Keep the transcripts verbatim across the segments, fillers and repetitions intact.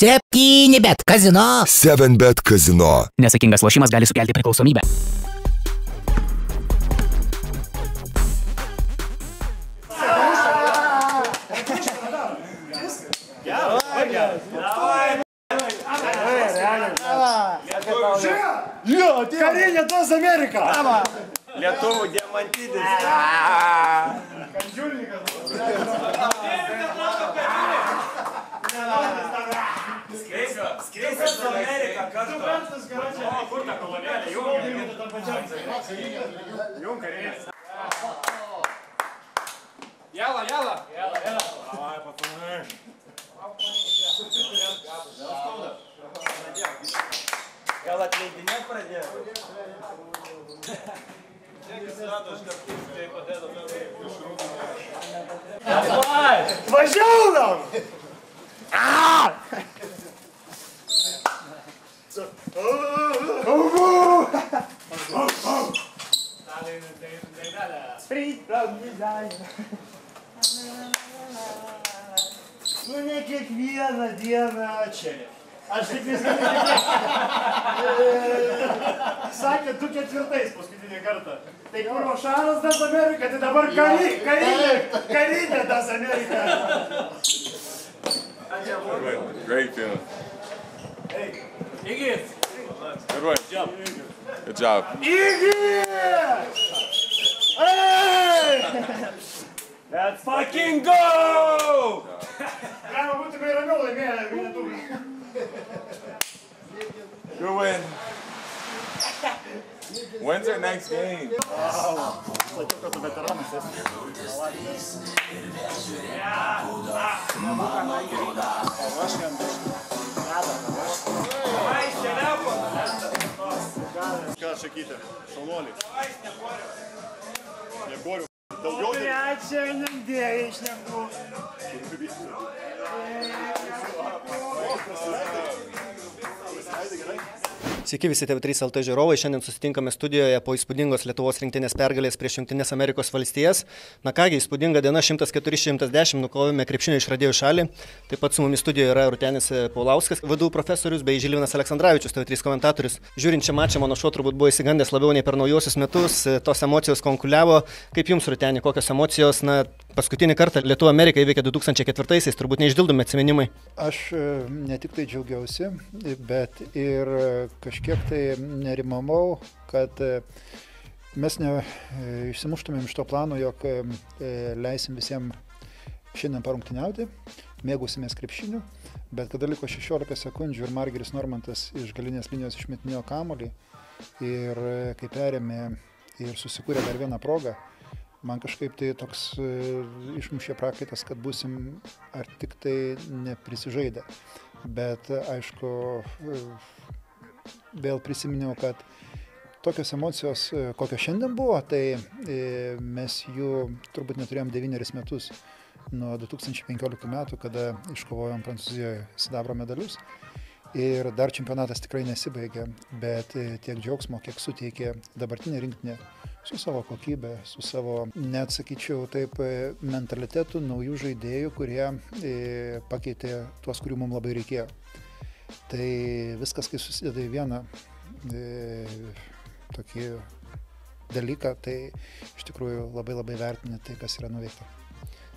septyni bet kazino. septyni bet kazino. Nesakingas lošimas gali sukelti priklausomybę. Karinė tos Amerika. Lietuvų diamantidis. Kandžiulnikas. Skreisas Amerika kartu. O kur ta kolonėlė? Jum karinės. Jala, jala. Jala, jala. Davai, patunai. Gal atleidinės pradėjo? Žiūrėkis rado, aš kartais tai padėdavau iš rūdų. Važiaudam! Nu ne kiekvieną dieną čia. Aš tik visą sakė du ketvirtais paskutinį kartą. Tai pirmo šaras tas Amerika, tai dabar karinė tas Amerika. Great team. Iggy! Good work. Good job. Iggy! Hey! Let's fucking go! Galima būtume ir ramiau laimėję Lietuviai. You win. When's our next game? Sveiki visi T V trys L T žiūrovai, šiandien susitinkame studijoje po įspūdingos Lietuvos rinktinės pergalės prieš Jungtinės Amerikos valstijas. Na kągi, įspūdinga diena, šimtas keturi šimtas dešimt, nukovėme krepšinio iš radėjų šalį. Taip pat su mumis studijoje yra Rūtenis Paulauskas, V D U profesorius bei Žilvinas Aleksandravičius, T V trys komentatorius. Žiūrint čia mačą, mano šuo turbūt buvo įsigandęs labiau nei per naujosius metus, tos emocijos konkuliavo. Kaip jums, Rūteni, kokios emocijos? Na, paskutinį kartą Lietuva Amerika įveikė du tūkstančiai ketvirtaisiais, turbūt neišdildomi atsiminimai. Aš ne tik tai džiaugiausi, bet ir kažkiek tai nerimamau, kad mes neišsimuštumėm iš to plano, jog leisim visiems šiandien parungtyniauti, mėgausimės krepšiniu, bet kada liko šešiolika sekundžių ir Margeris Normantas iš galinės linijos išmetinėjo kamuolį ir kai perėmė ir susikūrė dar vieną progą, man kažkaip tai toks išmušė prakaitas, kad būsim ar tik tai neprisižaidę. Bet aišku, vėl prisiminiau, kad tokios emocijos, kokios šiandien buvo, tai mes jų turbūt neturėjom devynerius metus nuo du tūkstančiai penkioliktų metų, kada iškovojom Prancūzijoje sidabro medalius. Ir dar čempionatas tikrai nesibaigė, bet tiek džiaugsmo, kiek suteikė dabartinė rinktinė su savo kokybė, su savo, net sakyčiau, taip mentalitetu naujų žaidėjų, kurie e, pakeitė tuos, kurių mums labai reikėjo. Tai viskas, kai susideda į vieną e, tokį dalyką, tai iš tikrųjų labai labai vertinė tai, kas yra nuveikta.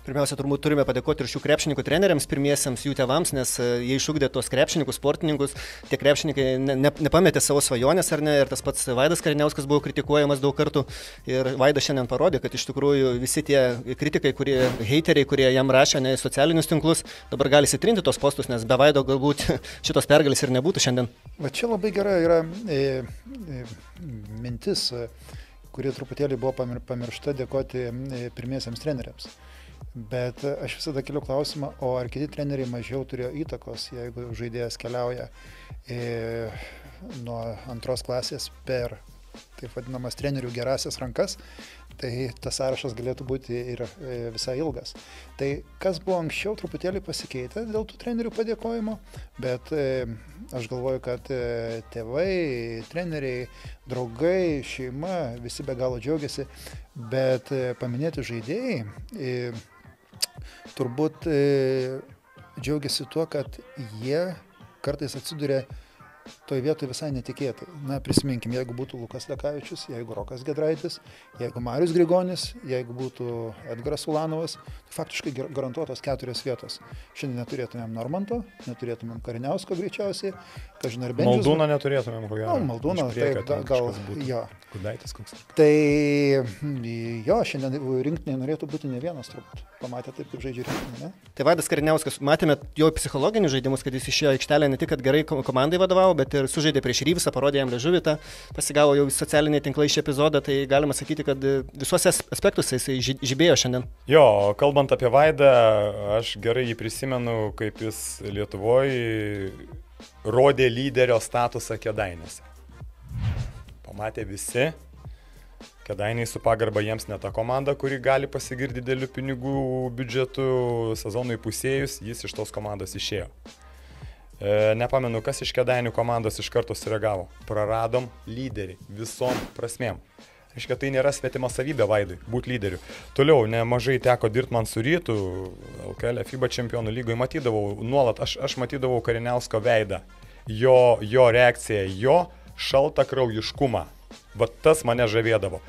Pirmiausia, turbūt turime padėkoti ir šių krepšininkų treneriams, pirmiesiams jų tėvams, nes jie išugdė tos krepšininkus, sportininkus, tie krepšininkai ne, ne, nepametė savo svajonės, ar ne, ir tas pats Vaidas Kariniauskas buvo kritikuojamas daug kartų, ir Vaidas šiandien parodė, kad iš tikrųjų visi tie kritikai, kurie, heiteriai, kurie jam rašė ne socialinius tinklus, dabar gali įsitrinti tos postus, nes be Vaido galbūt šitos pergalės ir nebūtų šiandien. Va čia labai gera yra e, e, mintis, kuri truputėlį buvo pamiršta, dėkoti pirmiesiams treneriams. Bet aš visada keliu klausimą, o ar kiti treneriai mažiau turėjo įtakos, jeigu žaidėjas keliauja e, nuo antros klasės per, taip vadinamas, trenerių gerasias rankas, tai tas sąrašas galėtų būti ir e, visai ilgas. Tai kas buvo anksčiau truputėlį pasikeitę dėl tų trenerių padėkojimo, bet e, aš galvoju, kad e, tėvai, treneriai, draugai, šeima, visi be galo džiaugiasi, bet e, paminėti žaidėjai e, turbūt e, džiaugiasi tuo, kad jie kartais atsiduria toj vietoj visai netikėtai. Na, prisiminkim, jeigu būtų Lukas Dekavičius, jeigu Rokas Gedraitis, jeigu Marius Grigonis, jeigu būtų Edgaras Ulanovas, tai faktiškai garantuotos keturios vietos. Šiandien neturėtumėm Normanto, neturėtumėm Kariniausko greičiausiai, kažin ar Bendžius. Maldūną neturėtumėm, ko gero. Na, Maldūną, taip, gal, gal jo. Kudaitis koks. Tai jo, šiandien rinktinėje norėtų būti ne vienas, turbūt. Pamatė taip, kaip žaidžia rinktinė, ne? Tai Vaidas Kariniauskas, matėme jo psichologinius žaidimus, kad jis išėjo aikštelę ne tik, kad gerai komandai vadovavo, bet ir sužaidė prieš Ryfsą, parodė jam liežuvį, pasigavo jau socialiniai tinklai šį epizodą, tai galima sakyti, kad visuose aspektuose jis žibėjo šiandien. Jo, kalbant apie Vaidą, aš gerai jį prisimenu, kaip jis Lietuvoje rodė lyderio statusą Kėdainiuose. Pamatė visi, Kėdainiai su pagarba jiems ne ta komanda, kuri gali pasigirti didelių pinigų biudžetų sezonui pusėjus, jis iš tos komandos išėjo. Nepamenu, kas iš Kėdainių komandos iš karto sureagavo. Praradom lyderį visom prasmėm. Aiškia, tai nėra svetima savybė Vaidui, būti lyderiu. Toliau, nemažai teko dirbti man su Rytu, L K L, F I B A čempionų lygoje, matydavau nuolat, aš, aš matydavau Kariniausko veidą, jo, jo reakciją, jo šaltą kraujiškumą. Vat tas mane žavėdavo.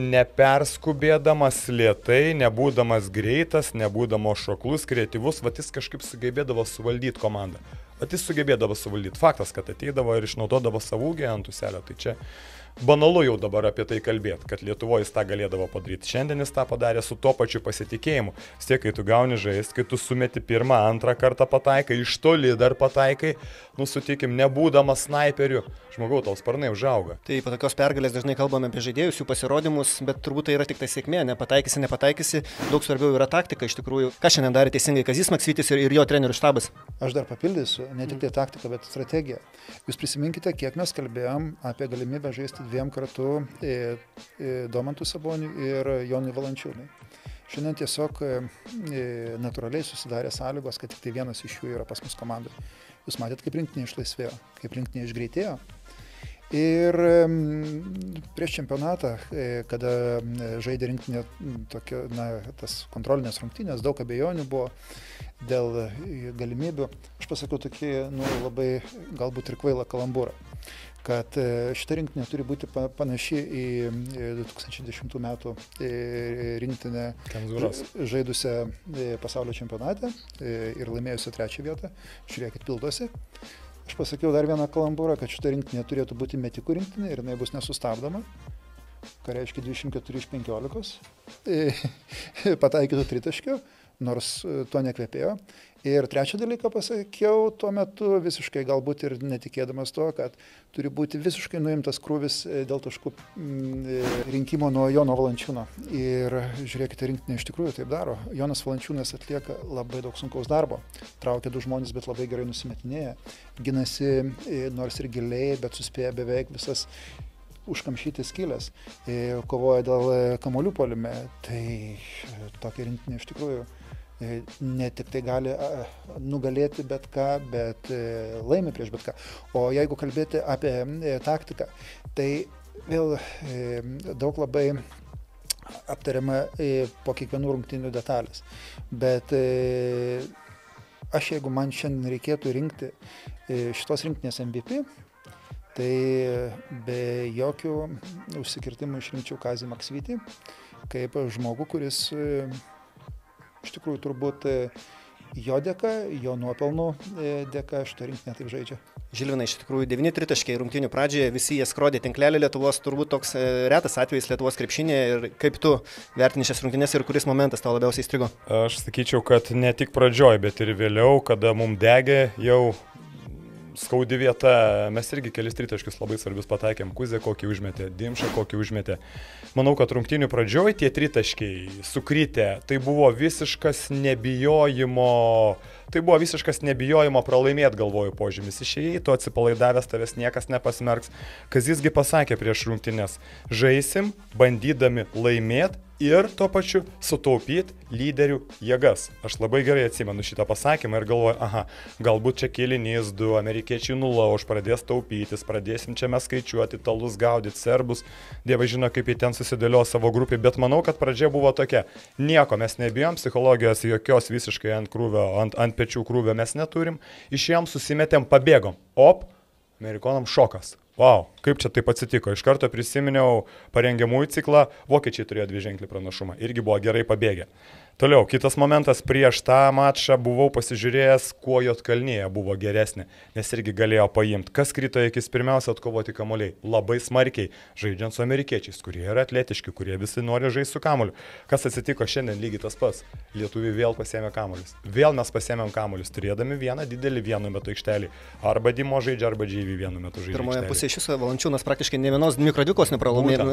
Neperskubėdamas lėtai, nebūdamas greitas, nebūdamas šoklus, kreatyvus, vat jis kažkaip sugebėdavo suvaldyti komandą. Vat jis sugebėdavo suvaldyti. Faktas, kad ateidavo ir išnaudodavo savūgį ant uselio, tai čia banalu jau dabar apie tai kalbėti, kad Lietuvoje jis tą galėdavo padaryti. Šiandien jis tą padarė su to pačiu pasitikėjimu. Tiek, kai tu gauni žaist, kai tu sumeti pirmą, antrą kartą pataikai, iš toli dar pataikai, nu sutikim, nebūdamas snaiperiu, žmogau, tau sparnai užauga. Taip, po tokios pergalės dažnai kalbame apie žaidėjus, jų pasirodymus, bet turbūt tai yra tik tai sėkmė, nepataikysi, nepataikysi, daug svarbiau yra taktika iš tikrųjų. Ką šiandien darė teisingai Kazys Maksvytis ir, ir jo trenerių štabas? Aš dar papildysiu, ne tik tai taktika, bet strategija. Jūs prisiminkite, kiek mes kalbėjom apie galimybę žaisti dviem kartu Domantui Saboniui ir Jonui Valančiūnui. Šiandien tiesiog natūraliai susidarė sąlygos, kad tik tai vienas iš jų yra pas mus komandai. Jūs matėt, kaip rinktinė išlaisvėjo, kaip rinktinė išgreitėjo. Ir prieš čempionatą, kada žaidė rinktinė tokio, na, tas kontrolinės rungtynės, daug abejonių buvo dėl galimybių. Aš pasakiau tokį, nu, labai galbūt ir kvailą kalambūrą, kad šita rinktinė turi būti panaši į du tūkstančiai dešimtų metų rinktinę žaidusią pasaulio čempionatą ir laimėjusią trečią vietą. Žiūrėkit, pildosi. Aš pasakiau dar vieną kalambūrą, kad šita rinktinė turėtų būti metikų rinktinė ir jinai bus nesustabdoma. Ką reiškia dvidešimt keturi iš penkiolikos pataikytų tritaškių, nors to nekvepėjo. Ir trečią dalyką pasakiau tuo metu visiškai galbūt ir netikėdamas to, kad turi būti visiškai nuimtas krūvis dėl taškų rinkimo nuo Jono Valančiūno. Ir žiūrėkite, rinktinė iš tikrųjų taip daro. Jonas Valančiūnas atlieka labai daug sunkaus darbo. Traukia du žmonės, bet labai gerai nusimetinėja. Ginasi nors ir giliai, bet suspėja beveik visas užkamšyti skylės. Kovoja dėl kamuolių puolime. Tai tokia rinktinė iš tikrųjų ne tik tai gali nugalėti bet ką, bet laimi prieš bet ką. O jeigu kalbėti apie taktiką, tai vėl daug labai aptariama po kiekvienų rungtynių detalės. Bet aš, jeigu man šiandien reikėtų rinkti šitos rinktinės M V P, tai be jokių užsikirtimų išrinkčiau Kazį Maksvytį kaip žmogų, kuris iš tikrųjų turbūt jo dėka, jo nuopelnų dėka šitą rinktinę taip žaidžia. Žilvinai, iš tikrųjų devyni tritaškiai rungtynių pradžioje, visi jie skrodė tinklelį Lietuvos, turbūt toks retas atvejis Lietuvos krepšinėje, ir kaip tu vertini šias rungtynės ir kuris momentas tau labiausiai įstrigo? Aš sakyčiau, kad ne tik pradžioje, bet ir vėliau, kada mums degė jau skaudi vieta, mes irgi kelis tritaškius labai svarbius pataikėm. Kuzė kokį užmetė, Dimša kokį užmetė. Manau, kad rungtynių pradžioj tie tritaškiai sukritę, tai buvo visiškas nebijojimo, tai buvo visiškas nebijojimo pralaimėti galvojų požymis. Išėjai, tu atsipalaidavęs, tavęs niekas nepasmerks. Kazysgi pasakė prieš rungtynės, žaisim bandydami laimėti ir tuo pačiu sutaupyti lyderių jėgas. Aš labai gerai atsimenu šitą pasakymą ir galvoju, aha, galbūt čia kėlinys du, amerikiečiai nulauš, pradės taupytis, pradėsim čia mes skaičiuoti, italus gaudyti, serbus, dievai žino, kaip jie ten susidėliojo savo grupį, bet manau, kad pradžia buvo tokia, nieko mes nebijom, psichologijos jokios visiškai ant krūvio, ant, ant pečių krūvio mes neturim, išėjom, susimetėm, pabėgom, op, amerikonam šokas. Wow, kaip čia taip atsitiko? Iš karto prisiminiau parengiamųjų ciklą, vokiečiai turėjo dviženklį pranašumą, irgi buvo gerai pabėgę. Toliau, kitas momentas, prieš tą mačą buvau pasižiūrėjęs, kuo Jotkalnija buvo geresnė, nes irgi galėjo paimti. Kas krito akis pirmiausia atkovoti kamuoliai? Labai smarkiai, žaidžiant su amerikiečiais, kurie yra atletiški, kurie visi nori žaisti su kamuoliu. Kas atsitiko šiandien? Lygiai tas pats. Lietuviai vėl pasiėmė kamuolius. Vėl mes pasiėmėm kamuolius, turėdami vieną didelį vienu metu aikštelį. Arba Dimo žaidžia, arba Džyvį vienu metu žaidžia. Iš viso Valančiūnas praktiškai ne vienos mikrodikos nepralaumėm.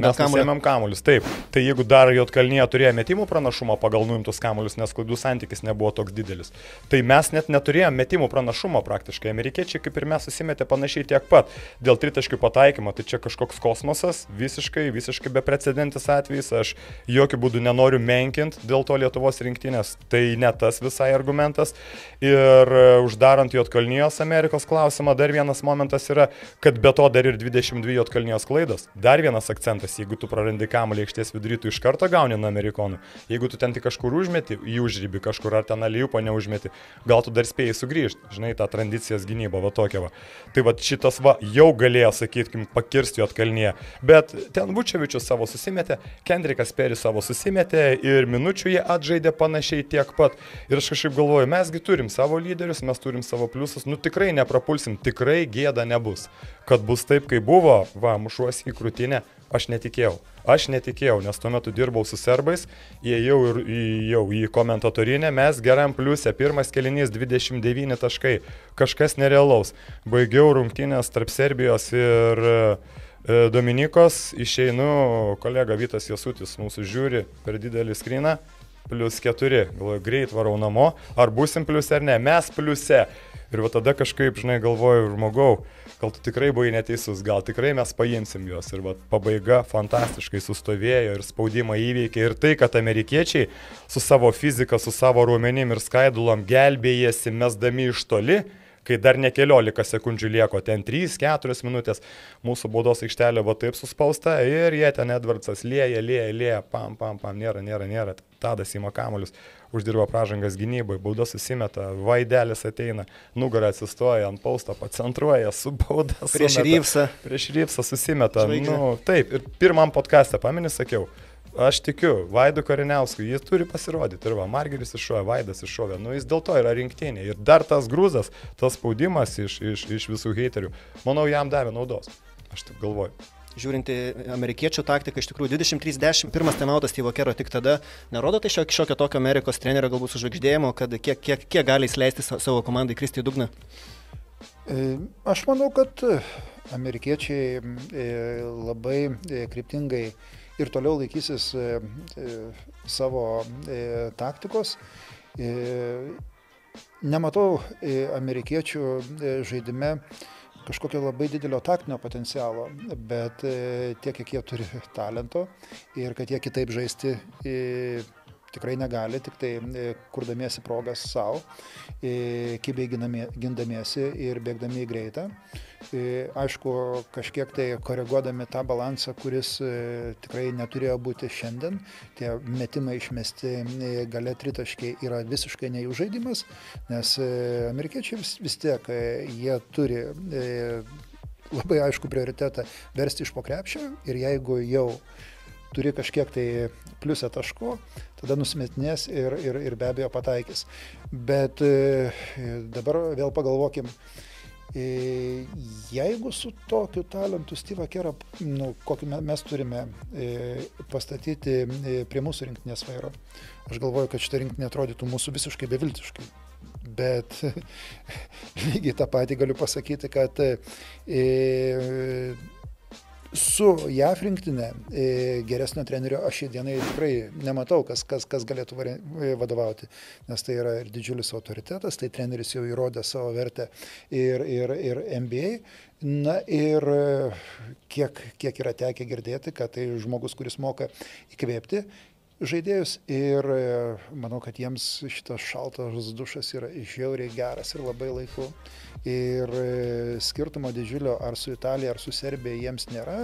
Mes pasiėmėm kamuolius, taip. Tai jeigu dar Jotkalnyje turėjo metimų pranašumą pagal nuimtus kamuolius, nes klaidų santykis nebuvo toks didelis, tai mes net neturėjom metimų pranašumo praktiškai. Amerikiečiai kaip ir mes susimetė panašiai tiek pat. Dėl tritaškių pataikymo, tai čia kažkoks kosmosas, visiškai, visiškai beprecedentis atvejis. Aš jokių būdų nenoriu menkinti dėl to Lietuvos rinktinės. Tai ne tas visai argumentas. Ir uždarant Jotkalnijos Amerikos klausimą, dar vienas momentas yra, kad be to dar ir dvidešimt dvi Jotkalnijos klaidos. Dar vienas akcentas, jeigu tu prarandi kamuolį aikštės vidury, tu iš karto gauni nuo amerikonų. Jeigu tu ten tik kažkur užmeti, jų užribį kažkur ar ten alijupą neužmeti, gal tu dar spėjai sugrįžti. Žinai, ta tradicijos gynyba, va tokia va. Tai va šitas va jau galėjo, sakykim, pakirsti Jotkalniją. Bet ten Vučevičius savo susimetė, Kendrickas Peris savo susimetė ir minučių jie atžaidė panašiai tiek pat. Ir aš kažkaip galvoju, mesgi turim savo lyderius, mes turim savo pliusus, nu tikrai neprapulsim, tikrai gėda nebus. Kad bus taip, kaip buvo, va, mušuosi į krūtinę, aš netikėjau. Aš netikėjau, nes tuo metu dirbau su serbais, įėjau ir įėjau į komentatorinę, mes geram pliusė, pirmas kelinys dvidešimt devyni taškai, kažkas nerealaus. Baigiau rungtynės tarp Serbijos ir Dominikos, išeinu, kolega Vytas Jesutis mūsų žiūri per didelį skryną, plius keturi, galvoju, greit varau namo, ar būsim plius ar ne, mes pliuse. Ir va tada kažkaip, žinai, galvoju, žmogau, gal tu tikrai buvai neteisus, gal tikrai mes paimsim juos. Ir va pabaiga fantastiškai sustovėjo ir spaudimą įveikė. Ir tai, kad amerikiečiai su savo fizika, su savo raumenim ir skaidulom gelbėjasi mesdami iš toli, kai dar ne keliolika sekundžių lieko, ten trys keturios minutės, mūsų baudos aikštelė va taip suspausta ir jie ten Edvardsas lieja, lieja, lieja, pam, pam, pam, nėra, nėra, nėra, Tadas įma kamuolius, uždirba pražangas gynybai, bauda susimeta, Vaidelis ateina, nugarą atsistoja, ant pausto pacentruoja, su bauda susimeta. Prieš Ryfsą. Prieš Ryfsą susimeta. Nu, taip, ir pirmam podcast'e, pameni, sakiau, aš tikiu, Vaidu Kariniauskui, jis turi pasirodyti. Ir va, Margeris iššovė, Vaidas iššovė. Nu, jis dėl to yra rinktinė. Ir dar tas grūzas, tas spaudimas iš, iš, iš visų heiterių, manau, jam davė naudos. Aš taip galvoju. Žiūrinti amerikiečių taktiką, iš tikrųjų dvidešimt trys dešimt, pirmas taimautas Steve Kerro tik tada, nerodo tai šiokio, šiokio tokio Amerikos trenerio galbūt sužvaigždėjimo, kad kiek, kiek, kiek gali įsileisti savo komandai kristi į dugną? Aš manau, kad amerikiečiai labai kryptingai ir toliau laikysis savo taktikos. Nematau amerikiečių žaidime kažkokio labai didelio taktinio potencialo, bet tiek, kiek jie turi talento ir kad jie kitaip žaisti tikrai negali, tik tai kurdamiesi progas savo, kibiai gindamiesi ir bėgdami į greitą. Aišku, kažkiek tai koreguodami tą balansą, kuris tikrai neturėjo būti šiandien. Tie metimai išmesti gale tritaškiai yra visiškai ne jų žaidimas, nes amerikiečiai vis, vis tiek jie turi labai aišku prioritetą versti iš po krepšio ir jeigu jau turi kažkiek tai pliusę taško, tada nusimetinės ir, ir, ir be abejo pataikys. Bet dabar vėl pagalvokim, jeigu su tokiu talentu Steve Kerrą, nu, kokį mes turime pastatyti prie mūsų rinktinės vairo, aš galvoju, kad šitą rinktinę atrodytų mūsų visiškai beviltiškai. Bet lygiai tą patį galiu pasakyti, kad e, su J A V rinktinė geresnio trenerio aš šį dienai tikrai nematau, kas, kas, kas galėtų vadovauti, nes tai yra ir didžiulis autoritetas, tai treneris jau įrodė savo vertę ir, ir, ir N B A. Na ir kiek, kiek yra tekę girdėti, kad tai žmogus, kuris moka įkvėpti žaidėjus ir manau, kad jiems šitas šaltas dušas yra žiauriai geras ir labai laiku. Ir skirtumo didžiulio ar su Italija, ar su Serbija jiems nėra.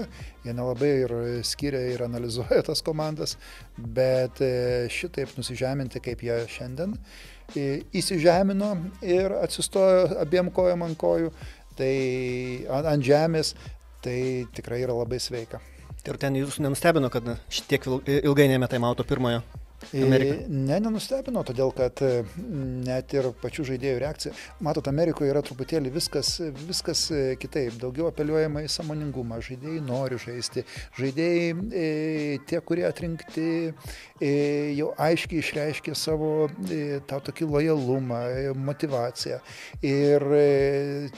Jie nelabai ir skiria ir analizuoja tas komandas, bet šitaip nusižeminti, kaip jie šiandien, įsižemino ir atsistojo abiem kojom ant kojų, tai ant žemės, tai tikrai yra labai sveika. Ir ten jūs nenustebino, kad šitiek ilgai nemetai mauto pirmojo? Amerika. Ne, nenustebino, todėl kad net ir pačių žaidėjų reakcija. Matot, Amerikoje yra truputėlį viskas, viskas kitaip, daugiau apeliuojama į sąmoningumą, žaidėjai nori žaisti, žaidėjai tie, kurie atrinkti, jau aiškiai išreiškė savo tą tokį lojalumą, motivaciją. Ir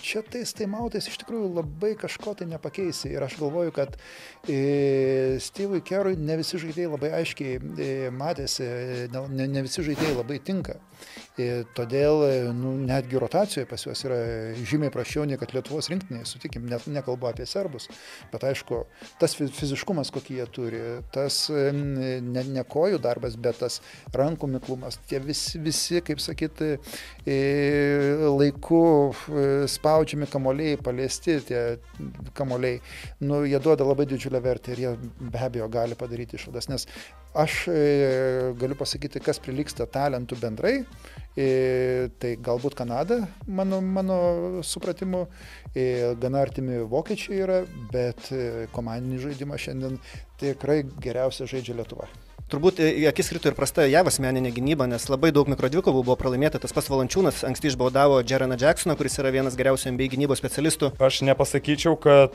čia tais taimautais iš tikrųjų labai kažko tai nepakeisi. Ir aš galvoju, kad Steve'ui Kerrui ne visi žaidėjai labai aiškiai matėsi, Ne, ne visi žaidėjai labai tinka. Ir todėl nu, netgi rotacijoje pas juos yra žymiai prašiau, nei kad Lietuvos rinktinėje, sutikim, net nekalbu apie serbus. Bet aišku, tas fiziškumas, kokį jie turi, tas ne, ne kojų darbas, bet tas rankų miklumas, tie visi, visi kaip sakyti, laiku spaudžiami kamuoliai, paliesti tie kamuoliai, nu, jie duoda labai didžiulę vertę ir jie be abejo gali padaryti išvadas, nes aš galiu pasakyti, kas prilygsta talentų bendrai, tai galbūt Kanada, mano, mano supratimu, gana artimi vokiečiai yra, bet komandinį žaidimą šiandien tikrai geriausia žaidžia Lietuva. Turbūt į akis krito ir prasta JAV asmeninė gynyba, nes labai daug mikrodvikovų buvo pralaimėta. Tas pas Valančiūnas anksti išbaudavo Jeremiah Jacksoną, kuris yra vienas geriausių N B A gynybos specialistų. Aš nepasakyčiau, kad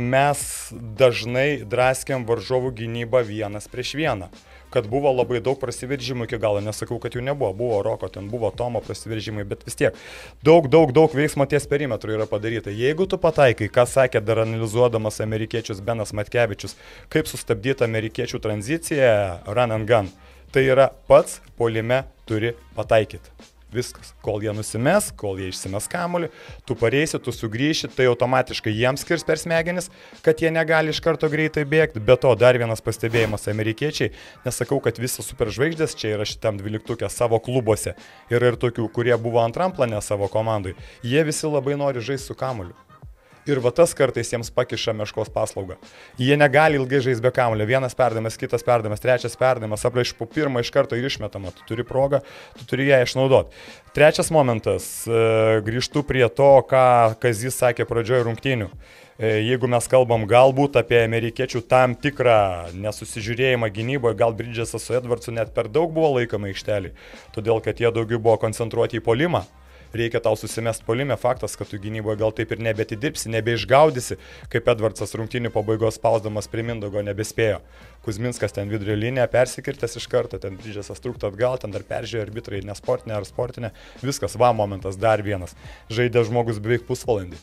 mes dažnai draskėm varžovų gynybą vienas prieš vieną. Kad buvo labai daug prasiveržimų iki galo, nesakau, kad jų nebuvo, buvo Roko, ten buvo Tomo prasiveržimai, bet vis tiek daug, daug, daug veiksmo ties perimetru yra padaryta. Jeigu tu pataikai, ką sakė dar analizuodamas amerikiečius Benas Matkevičius, kaip sustabdyti amerikiečių tranziciją run and gun, tai yra pats puolime turi pataikyti. Viskas. Kol jie nusimes, kol jie išsimes kamuolį, tu pareisi, tu sugrįši, tai automatiškai jiems skirs per smegenis, kad jie negali iš karto greitai bėgti. Be to, dar vienas pastebėjimas amerikiečiai, nesakau, kad visi superžvaigždės čia yra šitam dvyliktukė savo klubuose. Yra ir tokių, kurie buvo antram plane savo komandai. Jie visi labai nori žaisti su kamuoliu. Ir va tas kartais jiems pakiša meškos paslaugą. Jie negali ilgai žaisti be kamuolio. Vienas perdavimas, kitas perdavimas, trečias perdavimas, aplaiš po pirmą iš karto ir išmetama. Tu turi progą, tu turi ją išnaudoti. Trečias momentas, grįžtu prie to, ką Kazys sakė pradžioje rungtynių. Jeigu mes kalbam galbūt apie amerikiečių tam tikrą nesusižiūrėjimą gynyboje, gal Bridges'as su Edvardsu net per daug buvo laikoma aikštelį, todėl kad jie daugiau buvo koncentruoti į puolimą. Reikia tau susimest puolime, faktas, kad tu gynyboje gal taip ir nebetidirbsi, nebeišgaudysi, kaip Edvardsas rungtynių pabaigos spausdamas prie Mindaugo nebespėjo. Kuzminskas ten vidurio liniją persikirtęs iš karto, ten Bridges'as trūktų atgal, ten dar peržiūrėjo arbitrai, nesportinė ar sportinė, viskas, va momentas, dar vienas. Žaidė žmogus beveik pusvalandį.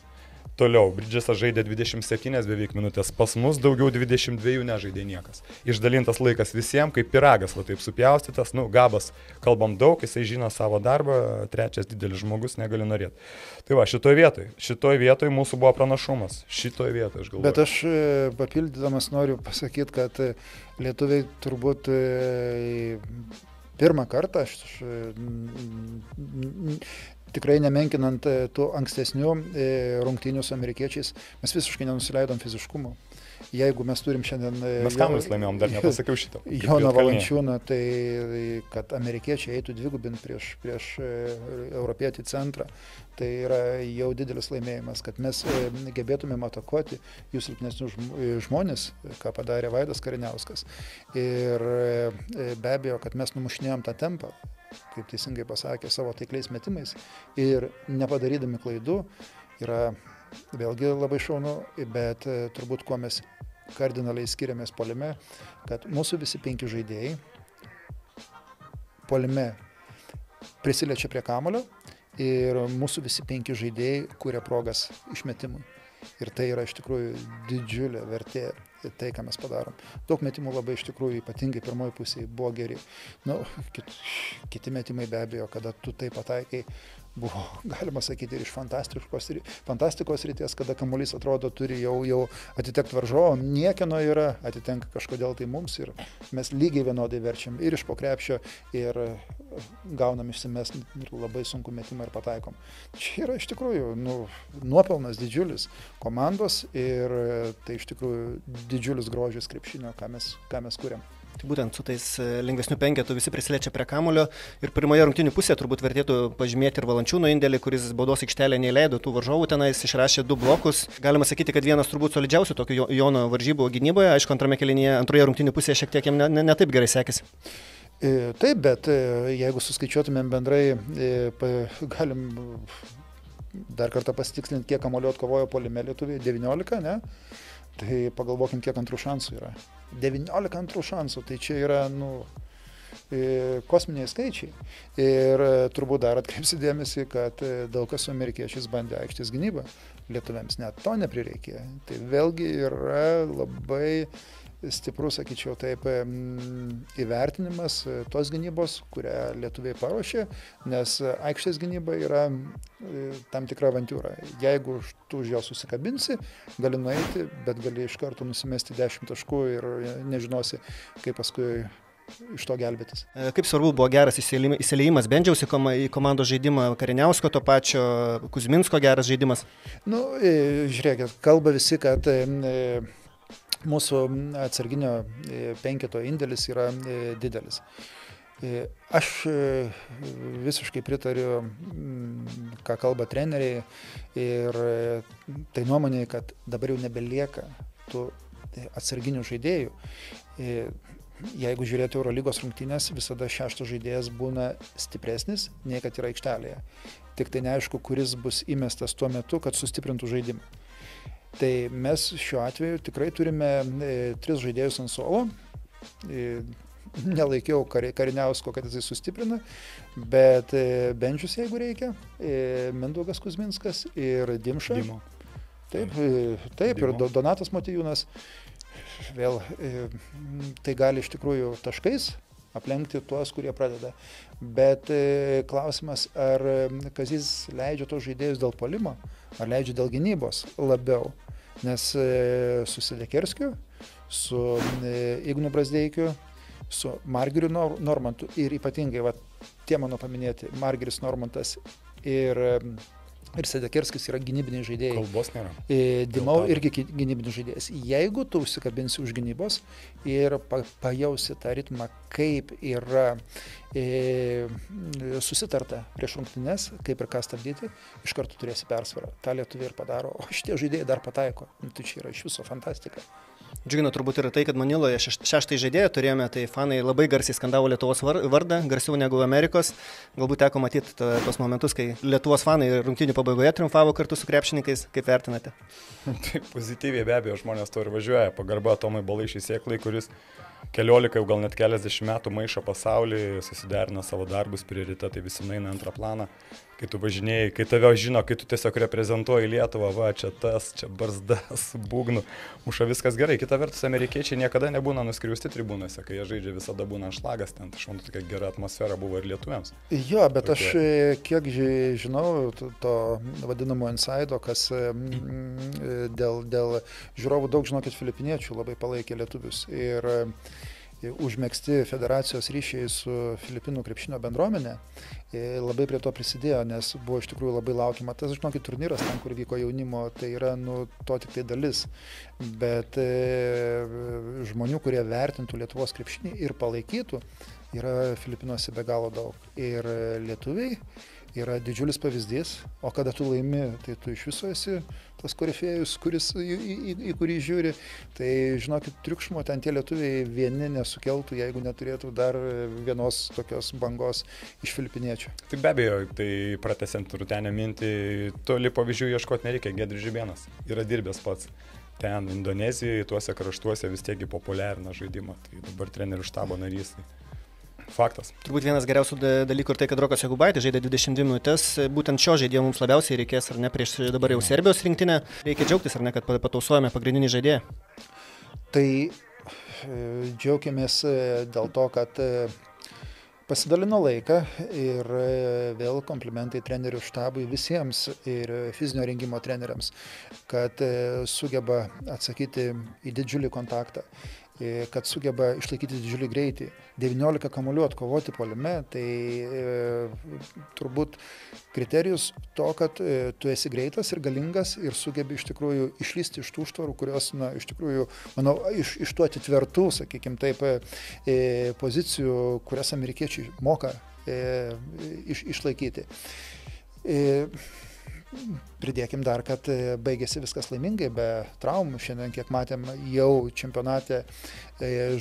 Toliau, Bridges'as žaidė dvidešimt septynias beveik minutės, pas mus daugiau dvidešimt dvi nežaidė niekas. Išdalintas laikas visiems, kaip piragas, va taip supjaustytas, nu, Gabas, kalbam daug, jisai žino savo darbą, trečias didelis žmogus negali norėti. Tai va, šitoj vietoj, šitoj vietoj mūsų buvo pranašumas, šitoj vietoj aš galvoju. Bet aš papildydamas noriu pasakyti, kad lietuviai turbūt pirmą kartą aš... aš tikrai nemenkinant tų ankstesnių rungtynių su amerikiečiais, mes visiškai nenusileidom fiziškumu. Jeigu mes turim šiandien... Mes kamuolius laimėjom, dar nepasakiau šito. Joną Valančiūną, tai kad amerikiečiai eitų dvigubint prieš, prieš europietį centrą, tai yra jau didelis laimėjimas, kad mes gebėtumėm atakuoti jų silpnesnius žmonės, ką padarė Vaidas Kariniauskas. Ir be abejo, kad mes numušinėjom tą tempą, kaip teisingai pasakė, savo taikliais metimais ir nepadarydami klaidų yra vėlgi labai šaunu, bet turbūt kuo mes kardinaliai skiriamės puolime, kad mūsų visi penki žaidėjai puolime prisiliečia prie kamuolio ir mūsų visi penki žaidėjai kuria progas išmetimui. Ir tai yra iš tikrųjų didžiulė vertė tai, ką mes padarom. Daug metimų labai iš tikrųjų, ypatingai pirmoji pusėje, buvo geri. Nu, kit, kiti metimai be abejo, kada tu tai pataikai, buvo, galima sakyti, ir iš fantastikos, fantastikos ryties, kada kamuolys atrodo turi jau, jau atitekti varžovo, niekieno yra, atitenka kažkodėl tai mums ir mes lygiai vienodai verčiam ir iš po krepšio ir gaunam išsimes ir labai sunku metimą ir pataikom. Čia yra iš tikrųjų nu, nuopelnas didžiulis komandos ir tai iš tikrųjų didžiulis grožis krepšinio, ką mes, ką mes kuriam. Tai būtent su tais lengvesnių penketų visi prisiliečia prie kamulio ir pirmoje rungtynių pusėje turbūt vertėtų pažymėti ir Valančiūno indėlį, kuris baudos aikštelėje neįleido tų varžovų tenais, išrašė du blokus. Galima sakyti, kad vienas turbūt solidžiausių tokių Jono varžybų gynyboje, aišku, antrame kėlinyje, antroje rungtynių pusėje šiek tiek jam ne, ne, ne taip gerai sekėsi. Taip, bet jeigu suskaičiuotumėm bendrai, galim dar kartą pasitikslinti, kiek kamuolio atkovojo puolime lietuviai, devyniolika, ne? Tai pagalvokim, kiek antrų šansų yra. devyniolika antrų šansų, tai čia yra, nu, kosminiai skaičiai. Ir turbūt dar atkreipsi dėmesį, kad daug kas su amerikiečiais bandė aikštės gynybą. Lietuviams net to neprireikė. Tai vėlgi yra labai stiprus, sakyčiau taip, įvertinimas tos gynybos, kurią lietuviai paruošė, nes aikštės gynyba yra tam tikra avantūra. Jeigu tu už jo susikabinsi, gali nueiti, bet gali iš karto nusimesti dešimt taškų ir nežinosi, kaip paskui iš to gelbėtis. Kaip svarbu buvo geras įsileimas Bendžiaus į komandos žaidimą, Kariniausko to pačio, Kuzminsko geras žaidimas? Nu, žiūrėkit, kalba visi, kad mūsų atsarginio penketo indėlis yra didelis. Aš visiškai pritariu, ką kalba treneriai, ir tai nuomonė, kad dabar jau nebelieka tų atsarginių žaidėjų. Jeigu žiūrėti Eurolygos rungtynės, visada šeštas žaidėjas būna stipresnis, nei kad yra aikštelėje. Tik tai neaišku, kuris bus įmestas tuo metu, kad sustiprintų žaidimą. Tai mes šiuo atveju tikrai turime e, tris žaidėjus ant suolo. E, nelaikiau kar, Kariniausko, kad jisai sustiprina, bet e, Bendžius, jeigu reikia, e, Mindaugas Kuzminskas ir Dimša. Dimo. Taip, e, taip Dimo. Ir Donatas Motiejūnas. Vėl e, tai gali iš tikrųjų taškais aplenkti tuos, kurie pradeda. Bet e, klausimas, ar Kazys leidžia tos žaidėjus dėl puolimo, ar leidžia dėl gynybos labiau. Nes e, su Silekerskiu, su e, Ignu Brazdeikiu, su Margeriu Nor Normantu ir ypatingai va, tie mano paminėti, Margeris Normantas ir e, Ir Silekerskis yra gynybiniai žaidėjai. Kalbos nėra. Dimau irgi gynybinis žaidėjas. Jeigu tu užsikabinsi už gynybos ir pajausi tą ritmą, kaip yra e, susitarta prieš rungtynes, kaip ir ką stabdyti, iš karto turėsi persvarą. Ta lietuviai ir padaro, o šitie žaidėjai dar pataiko. Tai čia yra iš viso fantastika. Džiugina turbūt yra tai, kad Maniloje šeštąjį žaidėją turėjome, tai fanai labai garsiai skandavo Lietuvos vardą, garsiau negu Amerikos. Galbūt teko matyti tos momentus, kai Lietuvos fanai rungtynių pabaigoje triumfavo kartu su krepšininkais. Kaip vertinate? Tai pozityviai, be abejo, žmonės to ir važiuoja. Pagarba Tomai Balaišiai Sėklai, kuris keliolika, jau gal net keliasdešimt metų maišo pasaulį, susiderina savo darbus, prioritetai visi nueina antrą planą. Kai tu važinėjai, kai tave žino, kai tu tiesiog reprezentuoji Lietuvą, va, čia tas, čia barzdas, būgnų, muša, viskas gerai. Kita vertus, amerikiečiai niekada nebūna nuskriausti tribūnose, kai jie žaidžia, visada būna šlagas ten, aš manau, tokia gera atmosfera buvo ir lietuviams. Jo, bet tokia. Aš kiek žinau to vadinamo insaido, kas dėl, dėl žiūrovų daug, žinokit, filipiniečių labai palaikė lietuvius. Ir užmėgsti federacijos ryšiai su Filipinų krepšinio bendruomenė labai prie to prisidėjo, nes buvo iš tikrųjų labai laukiama. Tas, žinokit, turnyras ten, kur vyko jaunimo, tai yra, nu, to tik tai dalis. Bet e, žmonių, kurie vertintų Lietuvos krepšinį ir palaikytų, yra Filipinuose be galo daug. Ir lietuviai yra didžiulis pavyzdys, o kada tu laimi, tai tu iš viso esi tas korifėjus, kuris, į, į, į, į kurį žiūri. Tai, žinokit, triukšmo ten tie lietuviai vieni nesukeltų, jeigu neturėtų dar vienos tokios bangos iš filipiniečių. Tai be abejo, tai pratęsiant Rūtenio mintį, toli pavyzdžių ieškoti nereikia. Gedrius Žibėnas yra dirbęs pats ten Indonezijoje, tuose kraštuose vis tiek populiarina žaidimą. Tai dabar trenerių štabo narys. Faktas. Turbūt vienas geriausių dalykų ir tai, kad Rokas Jokubaitis žaidė dvidešimt dvi minutės. Būtent šio žaidėjo mums labiausiai reikės, ar ne, prieš dabar jau Serbijos rinktinę. Reikia džiaugtis, ar ne, kad patausojame pagrindinį žaidėją? Tai džiaugiamės dėl to, kad pasidalino laiką ir vėl komplimentai trenerių štabui visiems ir fizinio rengimo treneriams, kad sugeba atsakyti į didžiulį kontaktą. kad sugeba išlaikyti didžiulį greitį, devyniolika kamuolių atkovoti puolime, tai e, turbūt kriterijus to, kad e, tu esi greitas ir galingas ir sugebi iš tikrųjų išlysti iš tų užtvarų, kurios, na, iš tikrųjų, manau, iš, iš tų atitvertų, sakykime taip, e, pozicijų, kurias amerikiečiai moka e, iš, išlaikyti. E, Pridėkim dar, kad baigėsi viskas laimingai, be traumų. Šiandien, kiek matėm, jau čempionate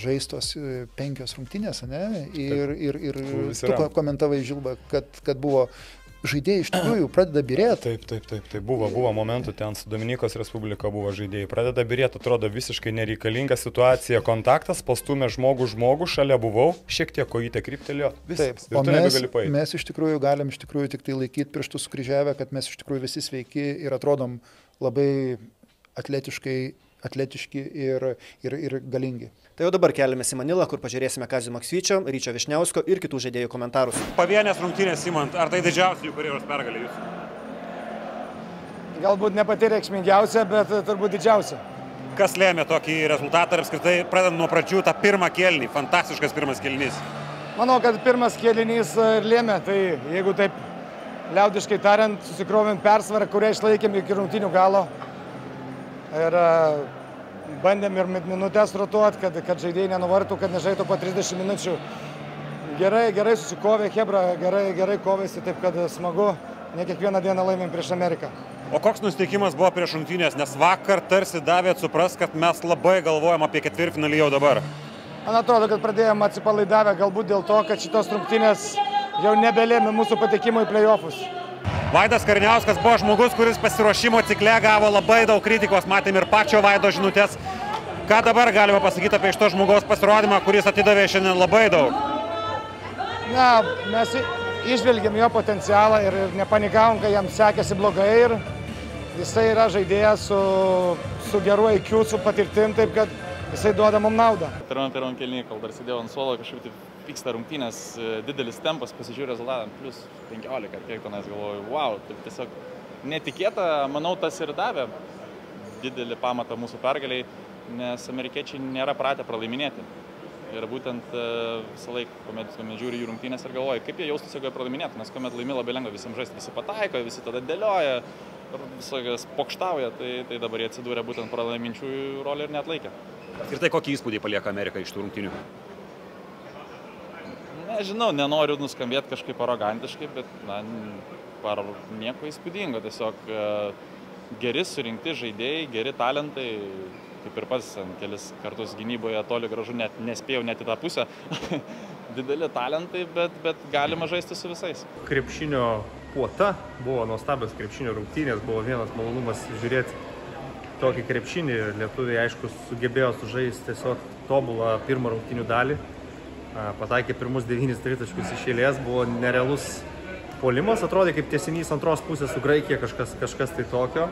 žaistos penkios rungtynės, ne? Ir, ir, ir tu komentavai, Žilba, kad, kad buvo žaidėjai iš tikrųjų pradeda birėti. Taip, taip, taip, taip. Buvo, buvo momentų, ten su Dominikos Respublika buvo žaidėjai. Pradeda birėti, atrodo visiškai nereikalinga situacija, kontaktas, pastumė žmogų žmogų, šalia buvau, šiek tiek kojytė kryptelėjo. Taip, o mes, mes iš tikrųjų galim iš tikrųjų tik tai laikyti pirštus sukryžiavę, kad mes iš tikrųjų visi sveiki ir atrodom labai atletiškai, atletiški ir, ir, ir galingi. Tai jau dabar keliamės į Manilą, kur pažiūrėsime Kazio Maksvyčio, Ryčio Vyšniausko ir kitų žaidėjų komentarus. Pavienės rungtynės imant, ar tai didžiausia jų karjeros pergalė jūsų? Galbūt ne pati reikšmingiausia, bet turbūt didžiausia. Kas lėmė tokį rezultatą ir apskritai pradedant nuo pradžių tą pirmą kėlinį, fantastiškas pirmas kėlinys? Manau, kad pirmas kėlinys ir lėmė, tai jeigu taip liaudiškai tariant, susikrovėm persvarą, kurią išlaikėm iki rungtynių galo. Ir bandėm ir minutės rotuot, kad, kad žaidėjai nenuvartų, kad nežaitų po trisdešimt minučių. Gerai, gerai susikovė Hebra, gerai, gerai kovėsi, taip kad smagu, ne kiekvieną dieną laimėm prieš Ameriką. O koks nusteikimas buvo prieš rungtynės, nes vakar tarsi davėt supras, kad mes labai galvojam apie ketvirtfinalį jau dabar? Man atrodo, kad pradėjom atsipalaidavę galbūt dėl to, kad šitos rungtynės jau nebelėmė mūsų patekimo į play-offus. Vaidas Kariniauskas buvo žmogus, kuris pasiruošimo cikle gavo labai daug kritikos, matėm ir pačio Vaido žinutės. Ką dabar galima pasakyti apie šito žmogaus pasirodymą, kuris atidavė šiandien labai daug? Na, mes išvelgėm jo potencialą ir nepanikavom, kai jam sekėsi blogai ir jisai yra žaidėjas su, su geru I Q, su patirtim, taip kad jisai duoda mums naudą. Pirmam pirmam kelnį, kol dar sėdėjau ant suolo, kažkaip taip vyksta rungtynės, didelis tempas, pasižiūrė rezultatą, plus penkiolika, kiek tenais galvoju, wow, tai tiesiog netikėta, manau, tas ir davė didelį pamatą mūsų pergaliai, nes amerikiečiai nėra pratę pralaiminėti. Ir būtent visą laiką, kuomet žiūri jų rungtynės ir galvoju, kaip jie jaustųsi, jeigu jie pralaiminėtų, nes kuomet laimi labai lengva visiems žaisti, visi pataiko, visi tada dėlioja, visokias pokštauja, tai, tai dabar jie atsidūrė būtent pralaiminčiųjų rolį ir neatlaikė. Ir tai kokį įspūdį palieka Amerika iš tų rungtynių? Nežinau, nenoriu nuskambėti kažkaip arogantiškai, bet na, par nieko įspūdingo. Tiesiog geri surinkti žaidėjai, geri talentai, kaip ir pats kelis kartus gynyboje toli gražu net nespėjau net į tą pusę. Dideli talentai, bet, bet galima žaisti su visais. Krepšinio puota buvo nuostabios krepšinio rungtynės, buvo vienas malonumas žiūrėti. Tokį krepšinį lietuviai, aišku, sugebėjo sužaisti tiesiog tobulą pirmą rungtynių dalį. Pataikė pirmus devynis tritaškius iš eilės, buvo nerealus puolimas, atrodė kaip tiesinys antros pusės su Graikija, kažkas, kažkas tai tokio.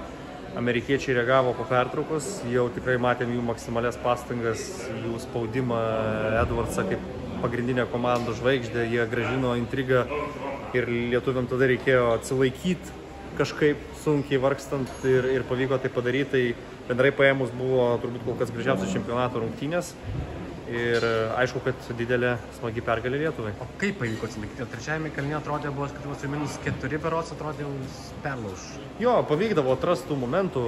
Amerikiečiai reagavo po pertraukos, jau tikrai matėm jų maksimalias pastangas, jų spaudimą, Edvardsą kaip pagrindinę komandos žvaigždę, jie grąžino intrigą ir lietuviam tada reikėjo atsilaikyti. Kažkaip sunkiai vargstant ir, ir pavyko tai padaryti, tai bendrai paėmus buvo turbūt kol kas gražiausios čempionato rungtynės ir aišku, kad didelė smagi pergalė Lietuvai. O kaip pavyko atsilikti? Trečiajame kalnyje atrodė buvo skirtumas ir minus keturi berods, atrodė perlauž. Jo, pavykdavo atrastų momentų.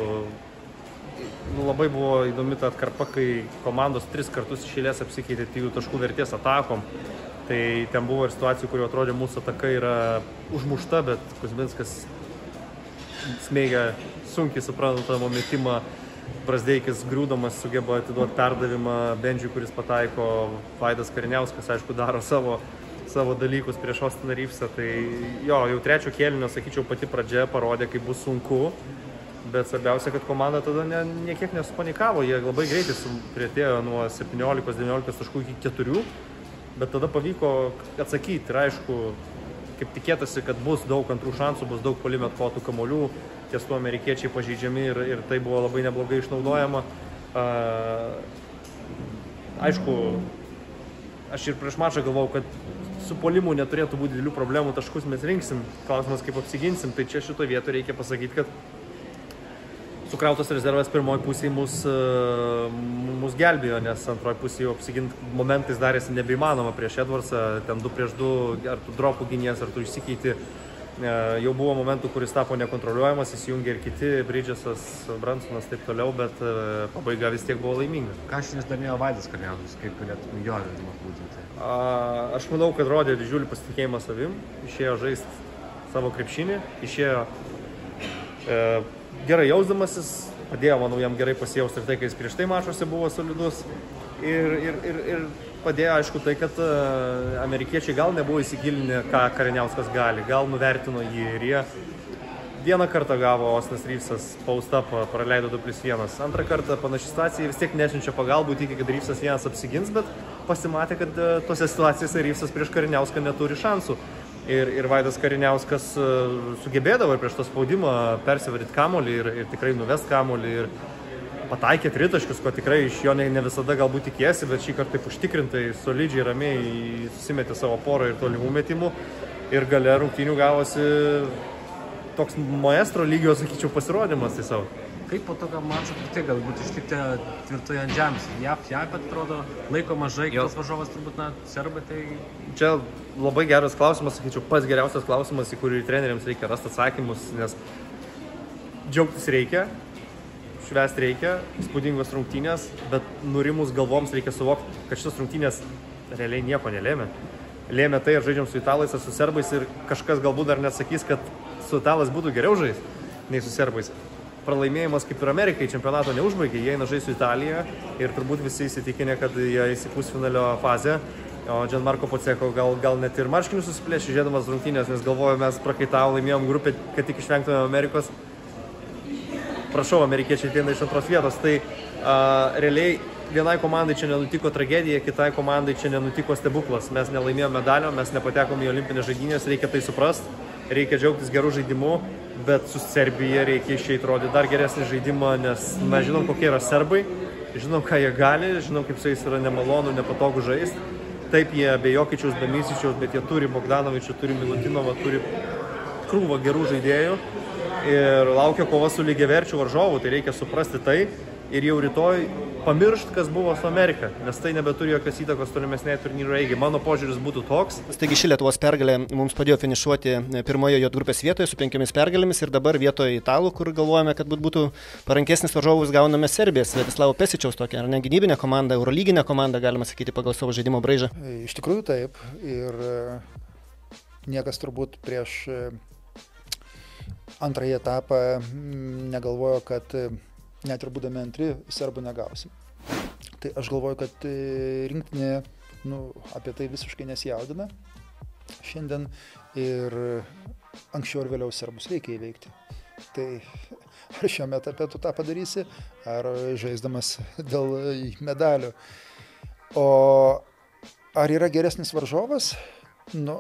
Nu, labai buvo įdomi ta atkarpa, kai komandos tris kartus išėlės apsikeitė trijų taškų vertės atakom. Tai ten buvo ir situacijų, kurio atrodė mūsų ataka yra užmušta, bet Kuzminskas smeigia sunkiai suprantamą metimą, Brazdeikis griūdamas sugeba atiduoti perdavimą Bendžiui, kuris pataiko, Vaidas Kariniauskas, aišku, daro savo, savo dalykus prieš Osną Ryfsą. Tai jo, jau trečio kėlinio, sakyčiau, pati pradžia parodė, kaip bus sunku, bet svarbiausia, kad komanda tada ne, niekiek nesupanikavo, jie labai greitai priartėjo nuo septyniolikos devyniolika taškų iki keturių, bet tada pavyko atsakyti ir aišku, kaip tikėtasi, kad bus daug antrų šansų, bus daug puolime atkovotų kamuolių, ties tuo amerikiečiai pažeidžiami ir, ir tai buvo labai neblogai išnaudojama. Aišku, aš ir prieš mačą galvau, kad su puolimu neturėtų būti didelių problemų, taškus mes rinksim, klausimas kaip apsiginsim, tai čia šito vieto reikia pasakyti, kad sukrautas rezervas pirmoji pusė mus, mus gelbėjo, nes antroji pusė jau apsiginti momentais darėsi nebeįmanoma prieš Edvardsą, ten du prieš du, ar tu dropų ginies, ar tu išsikeiti. Jau buvo momentų, kuris tapo nekontroliuojamas, įsijungė ir kiti, Bridges'as, Bransonas taip toliau, bet pabaiga vis tiek buvo laiminga. Ką šiandien domėjo Vaidas Kariniauskas, kaip galėtų jo apibūdinti? Aš manau, kad rodė didžiulį pasitikėjimą savim, išėjo žaisti savo krepšinį, išėjo e, gerai jausdamasis, padėjo, manau, jam gerai pasijausti ir tai, kai jis prieš tai mačuose buvo solidus. Ir, ir, ir, ir padėjo, aišku, tai, kad amerikiečiai gal nebuvo įsigilinę, ką Kariniauskas gali, gal nuvertino jį ir jie vieną kartą gavo Osnas Ryfsas post-up, praleido du plius vienas, antrą kartą panaši situacija, vis tiek nežinčia pagalbų, tiki, kad Ryfsas vienas apsigins, bet pasimatė, kad tose situacijose Ryfsas prieš Kariniauską neturi šansų. Ir, ir Vaidas Kariniauskas sugebėdavo ir prieš tą spaudimą persivaryti kamuolį ir, ir tikrai nuvest kamuolį ir pataikė tritaškius, ko tikrai iš jo ne, ne visada galbūt tikėsi, bet šį kartą taip užtikrintai, solidžiai, ramiai susimetė savo porą ir tolimų metimų. Ir gale rungtynių gavosi toks maestro lygio, sakyčiau, pasirodymas į savo. Kaip po tokio mačo pati galbūt išlikti tvirtai ant žemės? Jap, jap, atrodo, laiko mažai, kitas varžovas turbūt, na, serbai, tai... Čia labai geras klausimas, sakyčiau, pats geriausias klausimas, į kurį treneriams reikia rasti atsakymus, nes džiaugtis reikia, švęsti reikia, įspūdingos rungtynės, bet nurimus galvoms reikia suvokti, kad šitas rungtynės realiai nieko nelėmė. Lėmė tai, ar žaidžiam su italais, ar su serbais, ir kažkas galbūt dar net sakys, kad su italais būtų geriau žais nei su serbais. Pralaimėjimas kaip ir Amerikai čempionato neužbaigė, jie eina žais su Italija ir turbūt visi įsitikinę, kad jie įsipusfinalio fazę. O Gianmarco Poceko gal, gal net ir marškinius susiplėšė žiūrėdamas rungtynės, nes galvojo, mes prakaitavom, laimėjom grupę, kad tik išvengtumėm Amerikos. Prašau, amerikiečiai ateina iš antros vietos, tai a, realiai vienai komandai čia nenutiko tragedija, kitai komandai čia nenutiko stebuklas. Mes nelaimėjome medalio, mes nepatekome į olimpinės žaidynės, reikia tai suprasti, reikia džiaugtis gerų žaidimų, bet su Serbija reikia išeiti rodyti dar geresnį žaidimą, nes mes žinom, kokie yra serbai, žinom, ką jie gali, žinom, kaip su jais yra nemalonu, nepatogu žaisti. Taip, jie be Jokičiaus, be Misičiaus, bet jie turi Bogdanovičių, turi Milutinovą, turi krūvą gerų žaidėjų. Ir laukia kova su lygiaverčių varžovų, tai reikia suprasti tai ir jau rytoj pamiršt, kas buvo su Amerika, nes tai nebeturi jokios įtakos tolimesnei turnyro eigai. Mano požiūris būtų toks. Taigi ši Lietuvos pergalė mums padėjo finišuoti pirmoje J grupės vietoje su penkiomis pergalėmis ir dabar vietoje italų, kur galvojame, kad būtų parankesnis varžovus, gauname Serbijos, Svetislavo Pesičiaus tokią, ar ne, gynybinę komandą, eurolyginę komandą, galima sakyti, pagal savo žaidimo braižą. Iš tikrųjų taip, ir niekas turbūt prieš antrąjį etapą negalvojo, kad net ir būdami antri, serbų negausim. Tai aš galvoju, kad rinktinė nu, apie tai visiškai nesijaudina šiandien ir anksčiau ir vėliau serbus reikia įveikti. Tai ar šiame etape tu tą padarysi, ar žaisdamas dėl medalių. O ar yra geresnis varžovas? Nu,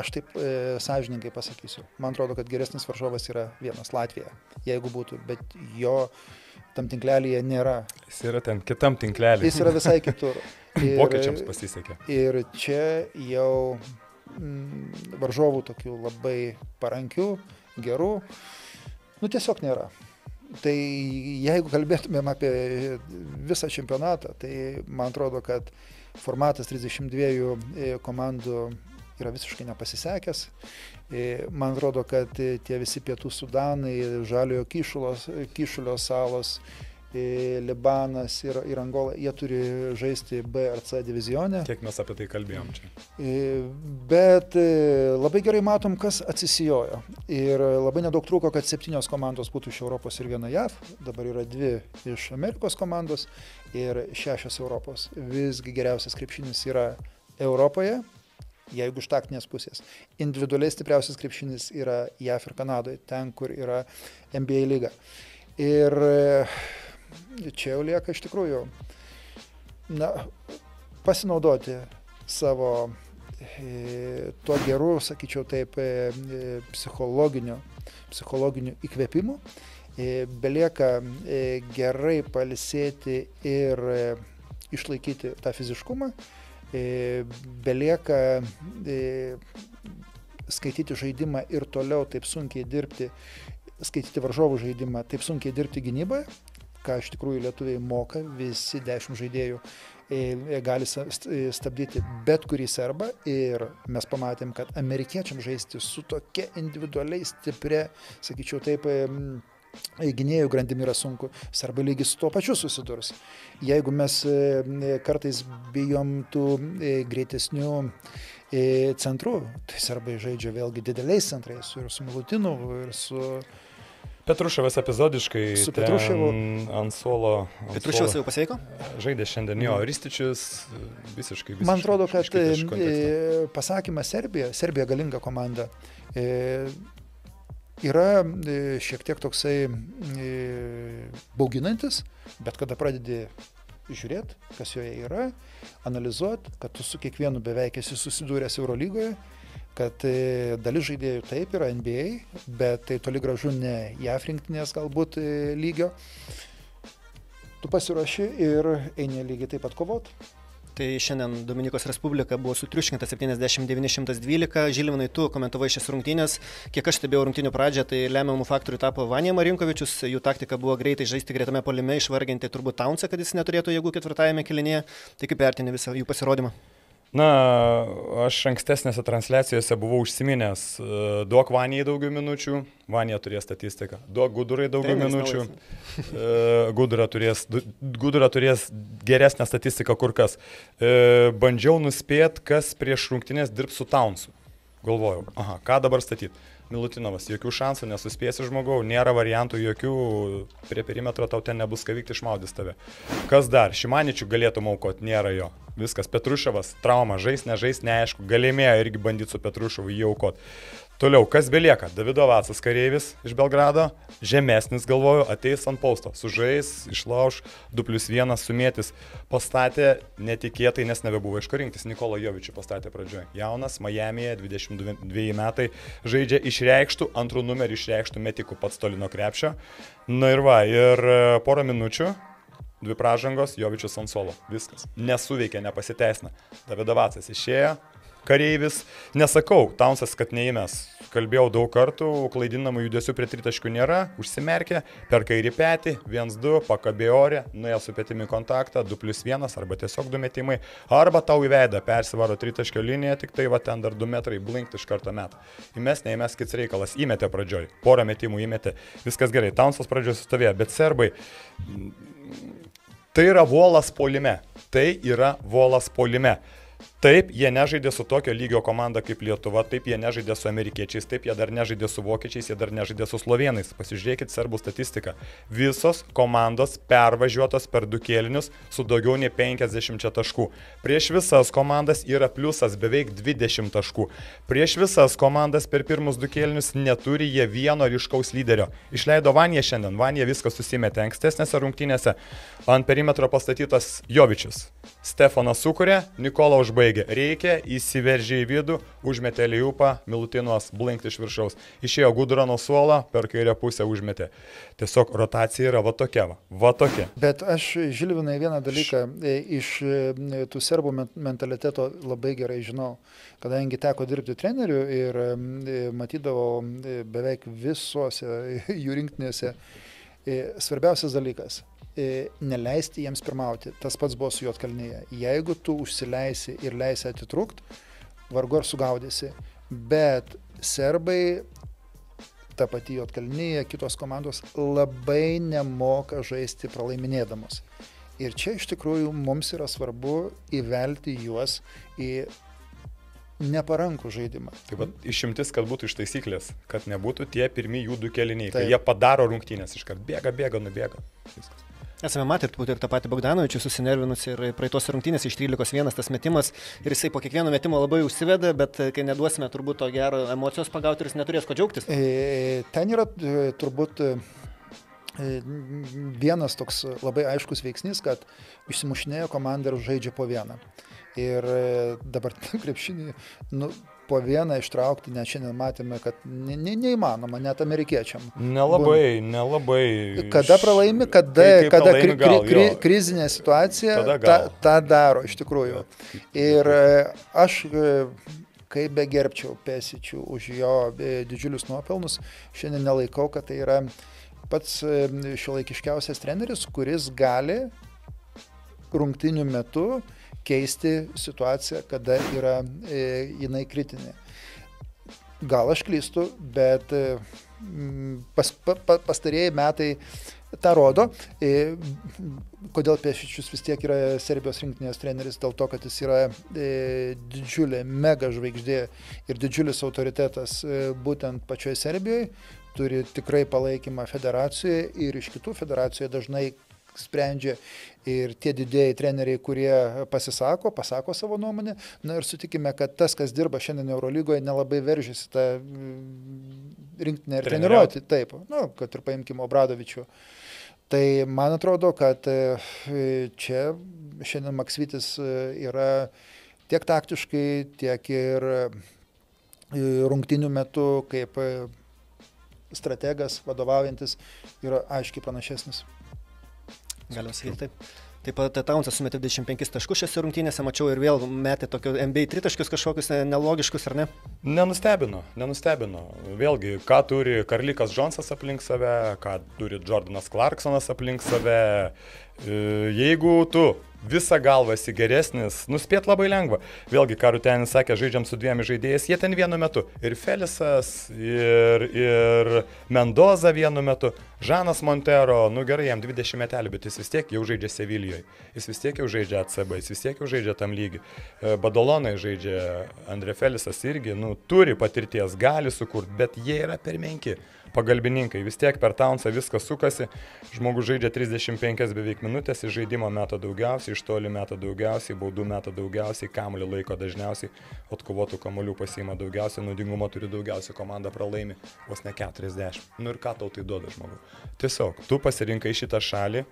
aš taip e, sąžininkai pasakysiu. Man atrodo, kad geresnis varžovas yra vienas Latvija, jeigu būtų, bet jo tam tinklelyje nėra. Jis yra ten kitam tinklelyje. Jis yra visai kitur. Ir, vokiečiams pasisekė. Ir čia jau m, varžovų tokių labai parankių, gerų, nu tiesiog nėra. Tai jeigu kalbėtumėm apie visą čempionatą, tai man atrodo, kad formatas trisdešimt dviejų komandų yra visiškai nepasisekęs. Man atrodo, kad tie visi Pietų Sudanai, Žaliojo kyšulio salos, Libanas ir, ir Angola, jie turi žaisti B ar C divizione. Kiek mes apie tai kalbėjom čia. Bet labai gerai matom, kas atsisijojo. Ir labai nedaug trūko, kad septynios komandos būtų iš Europos ir viena J A V. Dabar yra dvi iš Amerikos komandos ir šešios Europos. Visgi geriausias krepšinis yra Europoje, jeigu iš taktinės pusės. Individualiai stipriausias krepšinis yra J A V ir Kanadoje, ten, kur yra N B A lyga. Ir čia jau lieka iš tikrųjų na, pasinaudoti savo e, tuo geru, sakyčiau taip, e, psichologiniu, psichologiniu įkvėpimu. E, belieka e, gerai palsėti ir e, išlaikyti tą fiziškumą. Belieka skaityti žaidimą ir toliau taip sunkiai dirbti skaityti varžovų žaidimą, taip sunkiai dirbti gynyboje, ką iš tikrųjų lietuviai moka, visi dešimt žaidėjų gali stabdyti bet kurį serbą ir mes pamatėm, kad amerikiečiam žaisti su tokia individualiai stipria, sakyčiau taip, gynėjų grandimi yra sunku, serbai lygiai su tuo pačiu susidurs. Jeigu mes kartais bijom tų greitesnių centrų, tai serbai žaidžia vėlgi dideliais centrais ir su Milutinovu, ir su Petruševas epizodiškai su ant suolo. Petruševas jau pasveiko? Žaidė šiandien jo, Rističius visiškai visiškai. Man atrodo, kad pasakymas Serbija, Serbija galinga komanda, yra šiek tiek toksai bauginantis, bet kada pradedi žiūrėti, kas joje yra, analizuoti, kad tu su kiekvienu beveik esi susidūręs Eurolygoje, kad dalis žaidėjų taip yra N B A, bet tai toli gražu ne J A V rinktinės galbūt lygio. Tu pasiruoši ir eini lygiai taip pat kovot. Tai šiandien Dominikos Respublika buvo sutriuškinta septyniasdešimt devyni šimtas dvylika. Žilvinai, tu komentavai šias rungtynės. Kiek aš stebėjau rungtynių pradžią, tai lemiamų faktorių tapo Vanija Marinkovičius. Jų taktika buvo greitai žaisti greitame puolime, išvarginti turbūt Taunse, kad jis neturėtų jėgų ketvirtajame kėlinyje. Tai kaip vertini visą jų pasirodymą? Na, aš ankstesnėse transliacijose buvau užsiminęs, duok Vanijai daugiau minučių, Vanija turės statistiką, duok Gudurai daugiau tai minučių, Gudura turės, Gudura turės geresnę statistiką kur kas. Bandžiau nuspėti, kas prieš rungtynės dirbs su Taunsu. Galvojau, aha, ką dabar statyti? Milutinovas, jokių šansų, nesuspėsi žmogau, nėra variantų jokių, prie perimetro tau ten nebus ką vykti, išmaudys tave. Kas dar? Šimaničių galėtų maukoti, nėra jo. Viskas, Petruševas, trauma, žais, nežais, neaišku, galėmėjo irgi bandyti su Petruševu jį aukoti. Toliau, kas belieka? Davidovacas kareivis iš Belgrado, žemesnis galvoju, ateis ant pausto, sužais, išlauš, du plius vienas, sumėtis, pastatė netikėtai, nes nebebuvo iš ko rinktis, Nikola Jovičių pastatė pradžioje. Jaunas, Majamyje, dvidešimt dveji metai, žaidžia iš reikštų, antrų numerį išreikštų metikų pats toli nuo krepšio. Na ir va, ir porą minučių, dvi pražangos, Jovičius ant suolo, viskas. Nesuveikia, nepasiteisina. Davidovacas išėjo, kareivis, nesakau, Taunsas, kad neįmės, kalbėjau daug kartų, klaidinamų judesių prie tritaškių nėra, užsimerkė, per kairį petį, viens du, pakabė orė, nuėjo su petimi kontaktą, du plius vienas arba tiesiog du metimai, arba tau į veidą persivaro tritaškio liniją, tik tai va ten dar du metrai, blinkt iš karto metą. Įmes, neįmes, kits reikalas, įmetė pradžioj, porą metimų įmetė, viskas gerai, Taunsas pradžioj sustovėjo, bet serbai, tai yra volas puolime, tai yra volas puolime. Taip, jie nežaidė su tokio lygio komanda kaip Lietuva, taip jie nežaidė su amerikiečiais, taip jie dar nežaidė su vokiečiais, jie dar nežaidė su slovenais. Pasižiūrėkit serbų statistiką. Visos komandos pervažiuotos per du kėlinius su daugiau nei penkiasdešimt taškų. Prieš visas komandas yra pliusas beveik dvidešimt taškų. Prieš visas komandas per pirmus du kėlinius neturi jie vieno ryškaus lyderio. Išleido Vaniją šiandien, Vanija viską susimetė ankstesnėse rungtynėse. Ant perimetro pastatytas Jovičius. Stefanas sukūrė, Nikola užbaigė. Reikia, įsiveržė į vidų, užmetė liupą, Milutinos blinkt iš viršaus. Išėjo Gudura nuo suolo, per kairę pusę užmetė. Tiesiog rotacija yra va tokia, va, va tokia. Bet aš, Žilvinai, vieną dalyką iš tų serbų mentaliteto labai gerai žinau. Kadangi teko dirbti treneriu ir matydavau beveik visose jų rinktinėse, svarbiausias dalykas. Neleisti jiems pirmauti. Tas pats buvo su Juodkalnyje. Jeigu tu užsileisi ir leisi atitrūkti, vargu ar sugaudėsi. Bet serbai, ta pati Juodkalnyje, kitos komandos labai nemoka žaisti pralaiminėdamos. Ir čia iš tikrųjų mums yra svarbu įvelti juos į neparankų žaidimą. Taip pat išimtis, kad būtų iš taisyklės, kad nebūtų tie pirmi jų du keliniai. Tai jie padaro rungtynės iškart. Bėga, bėga, nubėga. Viskas. Esame matę ir tą patį Bogdanovičių susinervinusi ir praeitos rungtynės iš trylikos vienas tas metimas ir jisai po kiekvieno metimo labai užsiveda, bet kai neduosime turbūt to gero emocijos pagauti ir jis neturės ko džiaugtis. E, ten yra turbūt e, vienas toks labai aiškus veiksnys, kad išsimušinėjo komanda ir žaidžia po vieną. Ir dabar krepšinį nu, po vieną ištraukti, nes šiandien matėme, kad ne, ne, neįmanoma, net amerikiečiam. Nelabai, Bum. nelabai. Kada pralaimi, kada, kai kada pralaimi, kri, kri, kri, krizinė situacija, tą ta daro iš tikrųjų. Bet, ir aš kaip begerbčiau Pesičių už jo didžiulius nuopelnus, šiandien nelaikau, kad tai yra pats šiuolaikiškiausias treneris, kuris gali rungtynių metu keisti situaciją, kada yra jinai kritinė. Gal aš klystu, bet pas, pa, pastarėjai metai tą rodo. Kodėl Pesičius vis tiek yra Serbijos rinktinės treneris? Dėl to, kad jis yra didžiulė mega žvaigždė ir didžiulis autoritetas būtent pačioje Serbijoje, turi tikrai palaikymą federacijoje ir iš kitų federacijoje dažnai sprendžia ir tie didieji treneriai, kurie pasisako, pasako savo nuomonę. Na ir sutikime, kad tas, kas dirba šiandien Eurolygoje, nelabai veržiasi tą rinktinę ir treniruoti. Taip, nu, kad ir paimkime Obradovičių. Tai man atrodo, kad čia šiandien Maksvytis yra tiek taktiškai, tiek ir rungtynių metu, kaip strategas, vadovaujantis, yra aiškiai pranašesnis. Galima sakyti taip. Taip pat Taunse sumetė dvidešimt penkis taškus šiose rungtynėse, mačiau ir vėl metė tokius N B A tritaškius kažkokius nelogiškus, ar ne? Nenustebino, nenustebino. Vėlgi, ką turi Karlikas Džonsas aplink save, ką turi Jordanas Clarksonas aplink save. Jeigu tu visą galvą esi geresnis, nuspėt labai lengva. Vėlgi, ką Rūtenis sakė, žaidžiam su dviem žaidėjais, jie ten vienu metu. Ir Felisas, ir, ir Mendoza vienu metu. Žanas Montero, nu gerai, jam dvidešimt metelių, bet jis vis tiek jau žaidžia Sevilijoje. Jis vis tiek jau žaidžia A C B, jis vis tiek jau žaidžia tam lygi. Badalonai žaidžia, Andre Felisas irgi, nu, turi patirties, gali sukurti, bet jie yra per menki. Pagalbininkai, vis tiek per Taunse viskas sukasi, žmogus žaidžia trisdešimt penkias beveik minutės, iš žaidimo meto daugiausiai, iš toli meto daugiausiai, baudų meto daugiausiai, kamuolį laiko dažniausiai, atkovotų kamuolių pasiima daugiausiai, naudingumo turi daugiausiai, komanda pralaimi vos ne keturiasdešimt. Nu ir ką tau tai duoda, žmogui? Tiesiog, tu pasirinkai šitą šalį,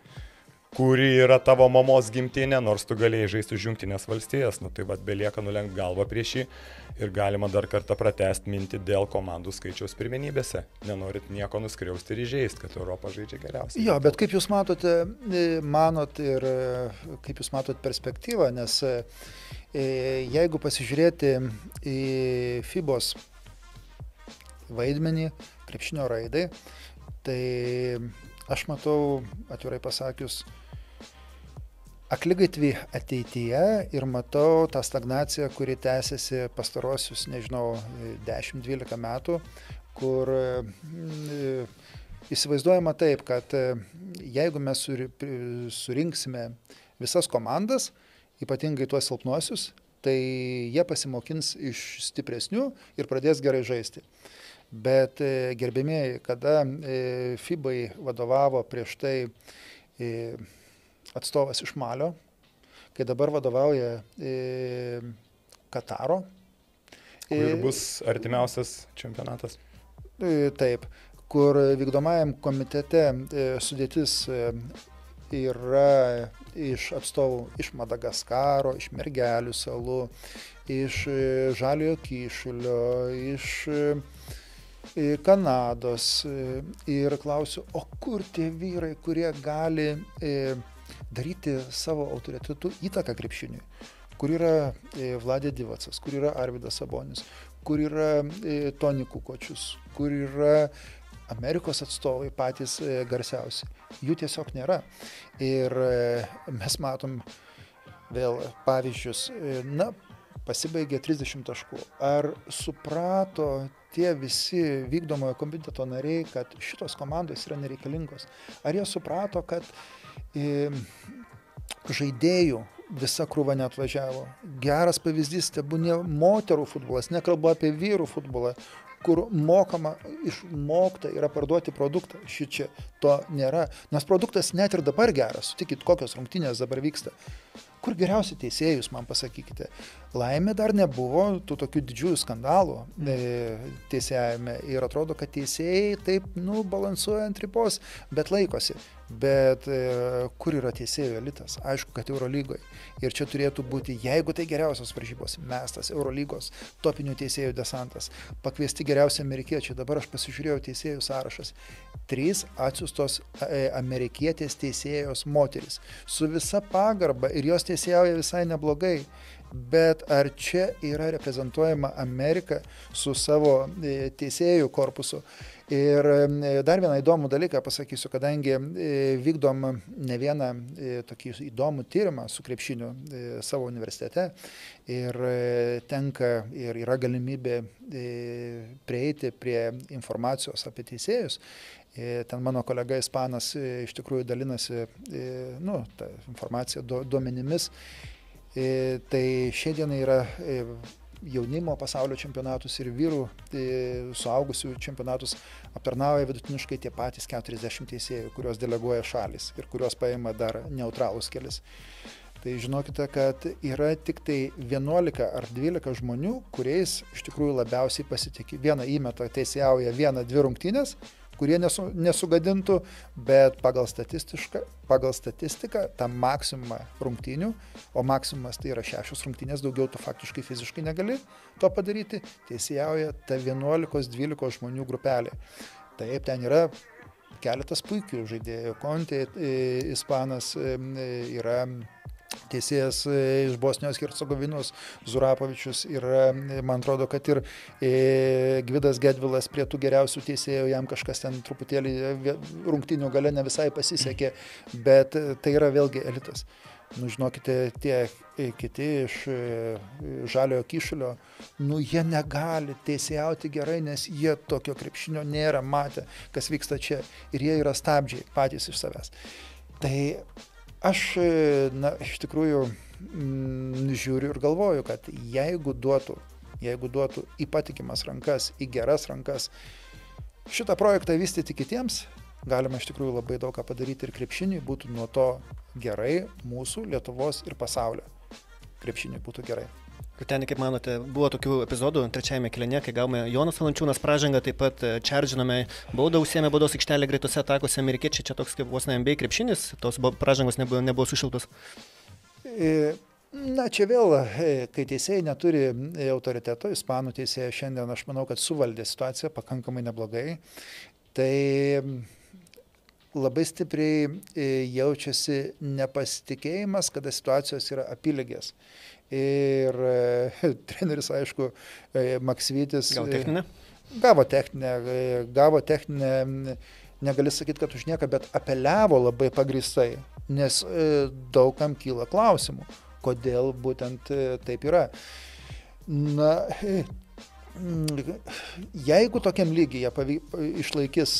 kuri yra tavo mamos gimtinė, nors tu galėjai žaisti už Jungtines valstijas, nu tai vat belieka nulenkti galvą prieš jį ir galima dar kartą pratęsti mintį dėl komandų skaičiaus pirmenybėse. Nenorit nieko nuskriausti ir įžeisti, kad Europa žaidžia geriausiai. Jo, bet kaip jūs matote, manot ir kaip jūs matot perspektyvą, nes jeigu pasižiūrėti į F I B O S vaidmenį, krepšinio raidai, tai aš matau, atvirai pasakius, akligatvį ateityje ir matau tą stagnaciją, kuri tęsiasi pastarosius, nežinau, dešimt dvylika metų, kur įsivaizduojama taip, kad jeigu mes surinksime visas komandas, ypatingai tuos silpnuosius, tai jie pasimokins iš stipresnių ir pradės gerai žaisti. Bet gerbėmėjai, kada F I B A vadovavo prieš tai atstovas iš Malio, kai dabar vadovauja Kataro. Kur bus artimiausias čempionatas. Taip, kur vykdomajam komitete sudėtis yra iš atstovų iš Madagaskaro, iš Mergelių salų, iš Žaliojo kyšulio, iš Kanados ir klausiu, o kur tie vyrai, kurie gali daryti savo autoritetų įtaką krepšiniui, kur yra Vladė Divacas, kur yra Arvydas Sabonis, kur yra Toni Kukočius, kur yra Amerikos atstovai patys garsiausi. Jų tiesiog nėra. Ir mes matom vėl pavyzdžius, na, pasibaigė trisdešimt taškų. Ar suprato tie visi vykdomojo komiteto nariai, kad šitos komandos yra nereikalingos? Ar jie suprato, kad e, žaidėjų visa krūva neatvažiavo? Geras pavyzdys, tebūnie moterų futbolas, nekalbu apie vyrų futbolą, kur mokama, išmokta yra parduoti produktą. Šičia to nėra. Nes produktas net ir dabar geras. Sutikit, kokios rungtynės dabar vyksta. Kur geriausi teisėjus, man pasakykite. Laimė dar nebuvo tų tokių didžiųjų skandalų teisėjame. Ir atrodo, kad teisėjai taip, nu, balansuoja ant ribos, bet laikosi. Bet kur yra teisėjų elitas? Aišku, kad Eurolygoje. Ir čia turėtų būti, jeigu tai geriausios varžybos, mestas Eurolygos topinių teisėjų desantas. Pakviesti geriausi amerikiečiai. Dabar aš pasižiūrėjau teisėjų sąrašas. Trys atsiustos amerikietės teisėjos moteris. Su visa pagarba ir jos teisėjauja visai neblogai. Bet ar čia yra reprezentuojama Amerika su savo teisėjų korpusu? Ir dar vieną įdomų dalyką pasakysiu, kadangi vykdom ne vieną tokį įdomų tyrimą su krepšiniu savo universitete ir tenka ir yra galimybė prieiti prie informacijos apie teisėjus. Ten mano kolega ispanas iš tikrųjų dalinasi nu, tą informaciją duomenimis. Tai šiandien yra jaunimo pasaulio čempionatus ir vyrų suaugusių čempionatus aptarnauja vidutiniškai tie patys keturiasdešimt teisėjų, kuriuos deleguoja šalis ir kuriuos paima dar neutralus kelis. Tai žinokite, kad yra tik tai vienuolika ar dvylika žmonių, kuriais iš tikrųjų labiausiai pasitikė. Vieną įmetą teisėjauja vieną, dvi rungtynės, kurie nesu, nesugadintų, bet pagal statistiką, pagal statistiką tą maksimumą rungtynių, o maksimumas tai yra šešios rungtynės, daugiau to faktiškai fiziškai negali to padaryti, teisėjauja ta vienuolika dvylika žmonių grupelė. Taip, ten yra keletas puikių žaidėjų. Kontė, ispanas, yra teisėjas iš Bosnijos Hercegovinos, Zurapovičius, ir man atrodo, kad ir Gvidas Gedvilas prie tų geriausių teisėjų, jam kažkas ten truputėlį rungtynių gale ne visai pasisekė, bet tai yra vėlgi elitas. Nu, žinokite, tie kiti iš žaliojo kyšulio, nu, jie negali teisėjauti gerai, nes jie tokio krepšinio nėra matę, kas vyksta čia, ir jie yra stabdžiai patys iš savęs. Tai aš, na, iš tikrųjų m, žiūriu ir galvoju, kad jeigu duotų, jeigu duotų į patikimas rankas, į geras rankas, šitą projektą vystyti kitiems, galima iš tikrųjų labai daug ką padaryti ir krepšiniui būtų nuo to gerai, mūsų, Lietuvos ir pasaulio krepšiniui būtų gerai. Rūteni, kaip manote, buvo tokių epizodų trečiajame kėlinėje, kai gavome Jonas Valančiūnas pražangą, taip pat čerdžinome baudą, užsiėmė baudos aikštelę greitose atakose amerikiečiai, čia toks kaip vos ne N B A krepšinis, tos pražangos nebuvo, nebuvo sušiltos. Na, čia vėl, kai teisėjai neturi autoriteto, ispanų teisėjai šiandien, aš manau, kad suvaldė situaciją pakankamai neblogai, tai labai stipriai jaučiasi nepasitikėjimas, kada situacijos yra apylygės. Ir treneris, aišku, Maksvytis gavo techninę, gavo techninę, gavo techninę, negali sakyti, kad už nieką, bet apeliavo labai pagrįstai, nes daugam kyla klausimų, kodėl būtent taip yra. Na, jeigu tokiam lygyje išlaikys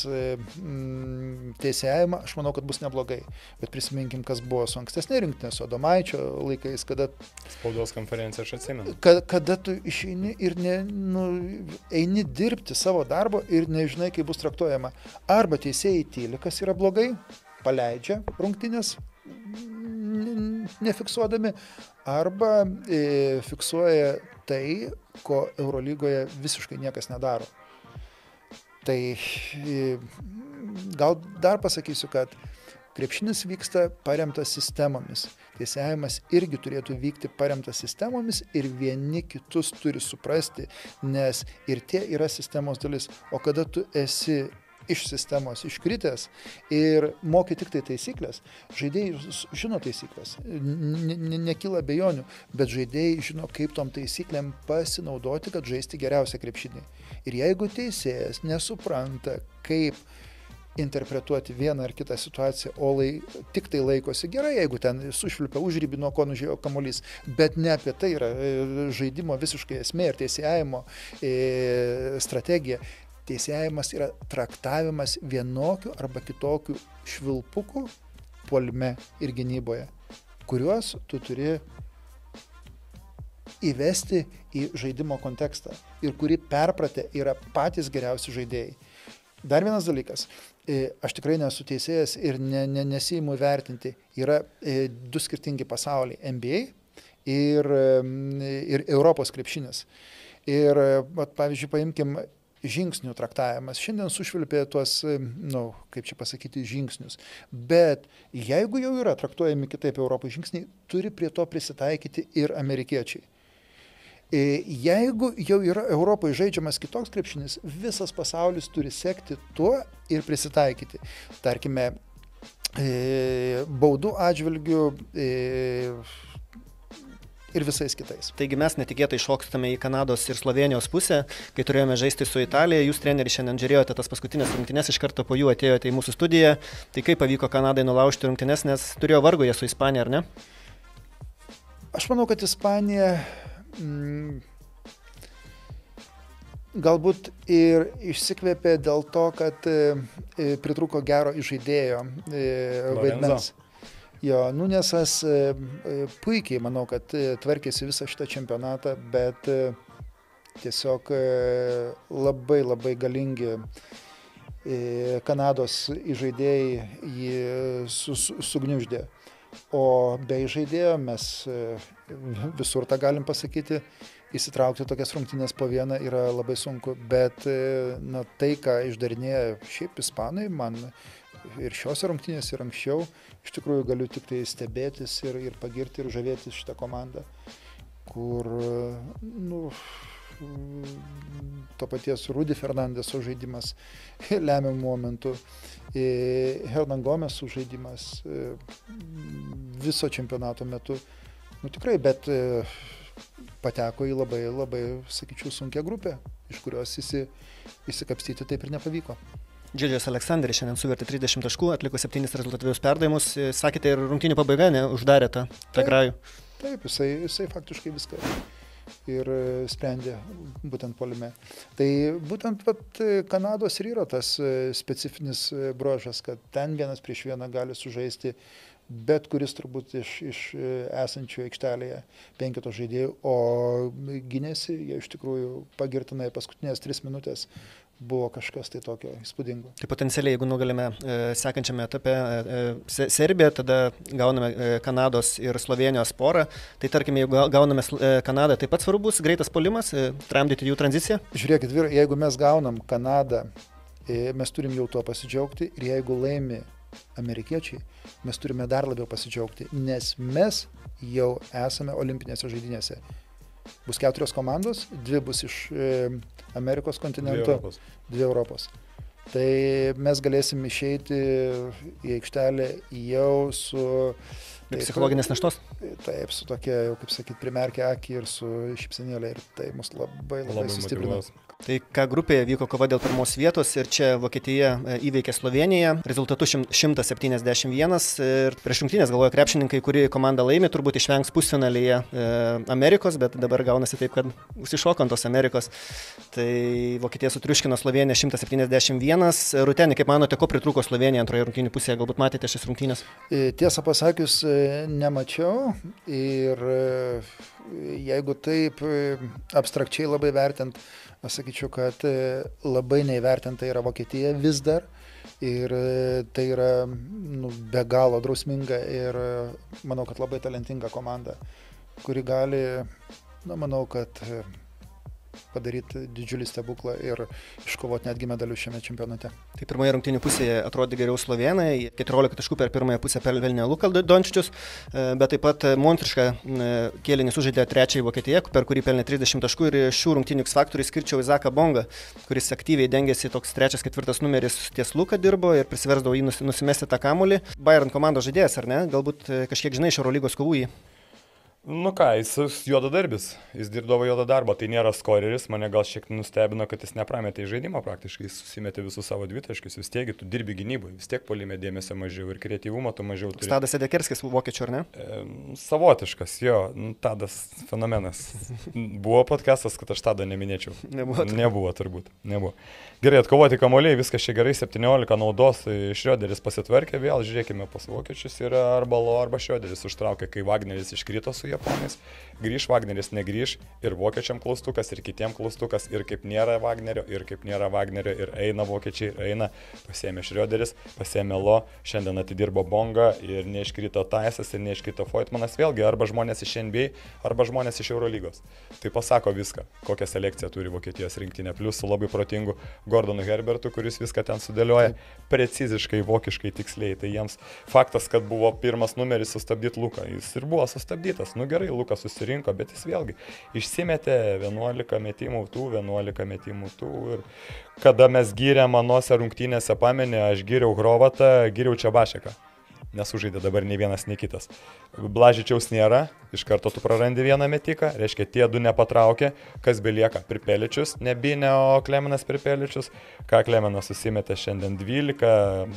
teisėjimą, aš manau, kad bus neblogai. Bet prisiminkim, kas buvo su ankstesnė rinktinė, su Adomaičio laikais, kada spaudos konferencija, aš atsimenu. Kada, kada tu išeini ir ne, nu, eini dirbti savo darbo ir nežinai, kaip bus traktuojama. Arba teisėjai tyli, kas yra blogai, paleidžia rungtynės nefiksuodami, arba e, fiksuoja tai, ko Eurolygoje visiškai niekas nedaro. Tai e, gal dar pasakysiu, kad krepšinis vyksta paremtas sistemomis. Teisėjimas irgi turėtų vykti paremtas sistemomis ir vieni kitus turi suprasti, nes ir tie yra sistemos dalis. O kada tu esi iš sistemos iškritęs ir moki tik tai taisyklės. Žaidėjai žino taisyklės, nekyla abejonių, bet žaidėjai žino, kaip tom taisyklėm pasinaudoti, kad žaisti geriausią krepšinį. Ir jeigu teisėjas nesupranta, kaip interpretuoti vieną ar kitą situaciją, o lai, tik tai laikosi gerai, jeigu ten sušvilpia užribį, nuo ko nužėjo kamuolys, bet ne apie tai yra žaidimo visiškai esmė ir teisėjavimo strategija. Teisėjimas yra traktavimas vienokių arba kitokių švilpukų puolime ir gynyboje, kuriuos tu turi įvesti į žaidimo kontekstą ir kuri perpratę yra patys geriausi žaidėjai. Dar vienas dalykas, aš tikrai nesu teisėjas ir ne, ne, nesiimu vertinti, yra du skirtingi pasauliai - N B A ir, ir Europos krepšinis. Ir, at, pavyzdžiui, paimkim žingsnių traktavimas. Šiandien sušvilpė tuos, nu, kaip čia pasakyti, žingsnius. Bet jeigu jau yra traktuojami kitaip Europos žingsniai, turi prie to prisitaikyti ir amerikiečiai. Jeigu jau yra Europoje žaidžiamas kitoks krepšinis, visas pasaulis turi sekti tuo ir prisitaikyti. Tarkime, baudų atžvilgių ir visais kitais. Taigi mes netikėtai šokstame į Kanados ir Slovenijos pusę, kai turėjome žaisti su Italija. Jūs, treneri, šiandien žiūrėjote tas paskutinės rungtynes, iš karto po jų atėjote į mūsų studiją. Tai kaip pavyko Kanadai nulaužti rungtynes, nes turėjo vargo jie su Ispanija, ar ne? Aš manau, kad Ispanija mm, galbūt ir išsikvėpė dėl to, kad e, pritrūko gero žaidėjo e, vaidmens. Jo, Nunesas puikiai, manau, kad tvarkėsi visą šitą čempionatą, bet tiesiog labai labai galingi Kanados žaidėjai jį sugniuždė. O be žaidėjo mes visur tą galim pasakyti, įsitraukti tokias rungtynės po vieną yra labai sunku, bet na, tai, ką išdarinėjo šiaip ispanai, man ir šios rungtynės ir anksčiau, iš tikrųjų galiu tik tai stebėtis ir, ir pagirti ir žavėtis šitą komandą, kur nu, to paties Rudy Fernandeso žaidimas lemiamų momentų, Hernan Gomeso žaidimas viso čempionato metu, nu tikrai, bet pateko į labai, labai, sakyčiau, sunkią grupę, iš kurios įsi, įsikapstyti taip ir nepavyko. Žilvinas Aleksandravičius šiandien suvertė trisdešimt taškų, atliko septynis rezultatyvius perdavimus. Sakėte, ir rungtynių pabaiga ne, uždarė tą, tą grajų. Taip, jisai, jisai faktiškai viską ir sprendė būtent puolime. Tai būtent pat Kanados ir yra tas specifinis bruožas, kad ten vienas prieš vieną gali sužaisti bet kuris turbūt iš, iš esančių aikštelėje penketo žaidėjų, o gynėsi jie iš tikrųjų pagirtinai paskutinės tris minutės. Buvo kažkas tai tokio įspūdingo. Tai potencialiai, jeigu nugalime e, sekančiame etape e, se, Serbiją, tada gauname e, Kanados ir Slovenijos porą. Tai tarkime, jeigu gauname e, Kanadą, taip pat svarbus greitas puolimas, e, tramdyti jų tranziciją? Žiūrėkit, vyrai, jeigu mes gaunam Kanadą, e, mes turim jau tuo pasidžiaugti, ir jeigu laimi amerikiečiai, mes turime dar labiau pasidžiaugti, nes mes jau esame olimpinėse žaidynėse. Bus keturios komandos, dvi bus iš Amerikos kontinento, Europos. Dvi Europos. Tai mes galėsim išeiti į aikštelę jau su... Taip, psichologinės naštos? Taip, su tokia, jau kaip sakyt, primerkę akį ir su šipsenėlė, ir tai mus labai labai, labai sustiprino. Tai ką grupėje vyko kova dėl pirmos vietos ir čia Vokietija įveikė Sloveniją, rezultatu šimtas septyniasdešimt vienas ir prieš rungtynes galvoja krepšininkai, kuri komanda laimi, turbūt išvengs pusfinalyje e, Amerikos, bet dabar gaunasi taip, kad užsišoko ant tos Amerikos. Tai Vokietija sutriuškino Sloveniją šimtas septyniasdešimt vienas. Rūteni, kaip manote, ko pritrūko Slovenija antroje rungtynių pusėje, galbūt matėte šis rungtynės? Tiesą pasakius, nemačiau ir jeigu taip abstrakčiai labai vertint, aš sakyčiau, kad labai neįvertinta yra Vokietija vis dar ir tai yra nu, be galo drausminga ir manau, kad labai talentinga komanda, kuri gali, nu, manau, kad padaryti didžiulį stebuklą ir iškovoti netgi medalius šiame čempionate. Tai pirmoje rungtynių pusėje atrodė geriau Slovenai, keturiolika taškų per pirmąją pusę pelnė Lukas Dekavičius, bet taip pat monstrišką kėlinį sužaidė trečiąjį Vokietiją, per kurį pelnė trisdešimt taškų, ir šių rungtynių faktorių skirčiau Izaką Bongą, kuris aktyviai dengėsi, toks trečias, ketvirtas numeris ties Luką dirbo ir prisiversdavo jį nusimesti tą kamuolį. Bayern komandos žaidėjas, ar ne? Galbūt kažkiek žinai iš Eurolygos kovų jį? Nu ką, jis juodadarbis, jis dirbdavo juodą darbą, tai nėra skoreris, mane gal šiek tiek nustebino, kad jis neprametė į žaidimą praktiškai, jis susimetė visus savo dvitaškius, vis tiek tu dirbi gynybai, vis tiek puolime dėmesio mažiau ir kreatyvumo tu mažiau turi. Tadas Silekerskis, vokiečių, ar ne? E, savotiškas, jo, Tadas fenomenas. Buvo podcastas, kad aš Tadą neminėčiau. Nebuvo. Nebuvo turbūt, nebuvo. Gerai, atkovoti kamuoliai, viskas čia gerai, septyniolika naudos, Šrioderis pasitvarkė, vėl žiūrėkime pas vokiečius, yra arba Lo, arba Šrioderis užtraukė, kai Vagneris iškrito su Japonais, grįž Vagneris, negrįž, ir vokiečiam klaustukas, ir kitiem klaustukas, ir kaip nėra Vagnerio, ir kaip nėra Vagnerio, ir eina vokiečiai, ir eina, pasiėmė Šrioderis, pasiėmė Lo, šiandien atidirbo Bonga, ir neiškrito Taisas, ir neiškrito Foytmanas, vėlgi arba žmonės iš N B A, arba žmonės iš Eurolygos. Tai pasako viską, kokią selekciją turi Vokietijos rinktinė, plus su labai protingu Gordonu Herbertu, kuris viską ten sudėlioja preciziškai, vokiškai, tiksliai. Tai jiems faktas, kad buvo pirmas numeris sustabdyti Luką, jis ir buvo sustabdytas. Nu gerai, Lukas susirinko, bet jis vėlgi išsimetė vienuolika metimų tų, vienuolika metimų tų. Ir kada mes gyrėm anose rungtynėse, pamenė, aš gyriau Hrovatą, gyriau Čebašeką. nesužaidė dabar nei vienas, nei kitas. Blažičiaus nėra, iš karto tu prarandi vieną metiką, reiškia, tie du nepatraukė, kas belieka, Pripeličius, ne Binė, o Kleminas Pripeličius, ką Kleminas susimetė šiandien dvylika,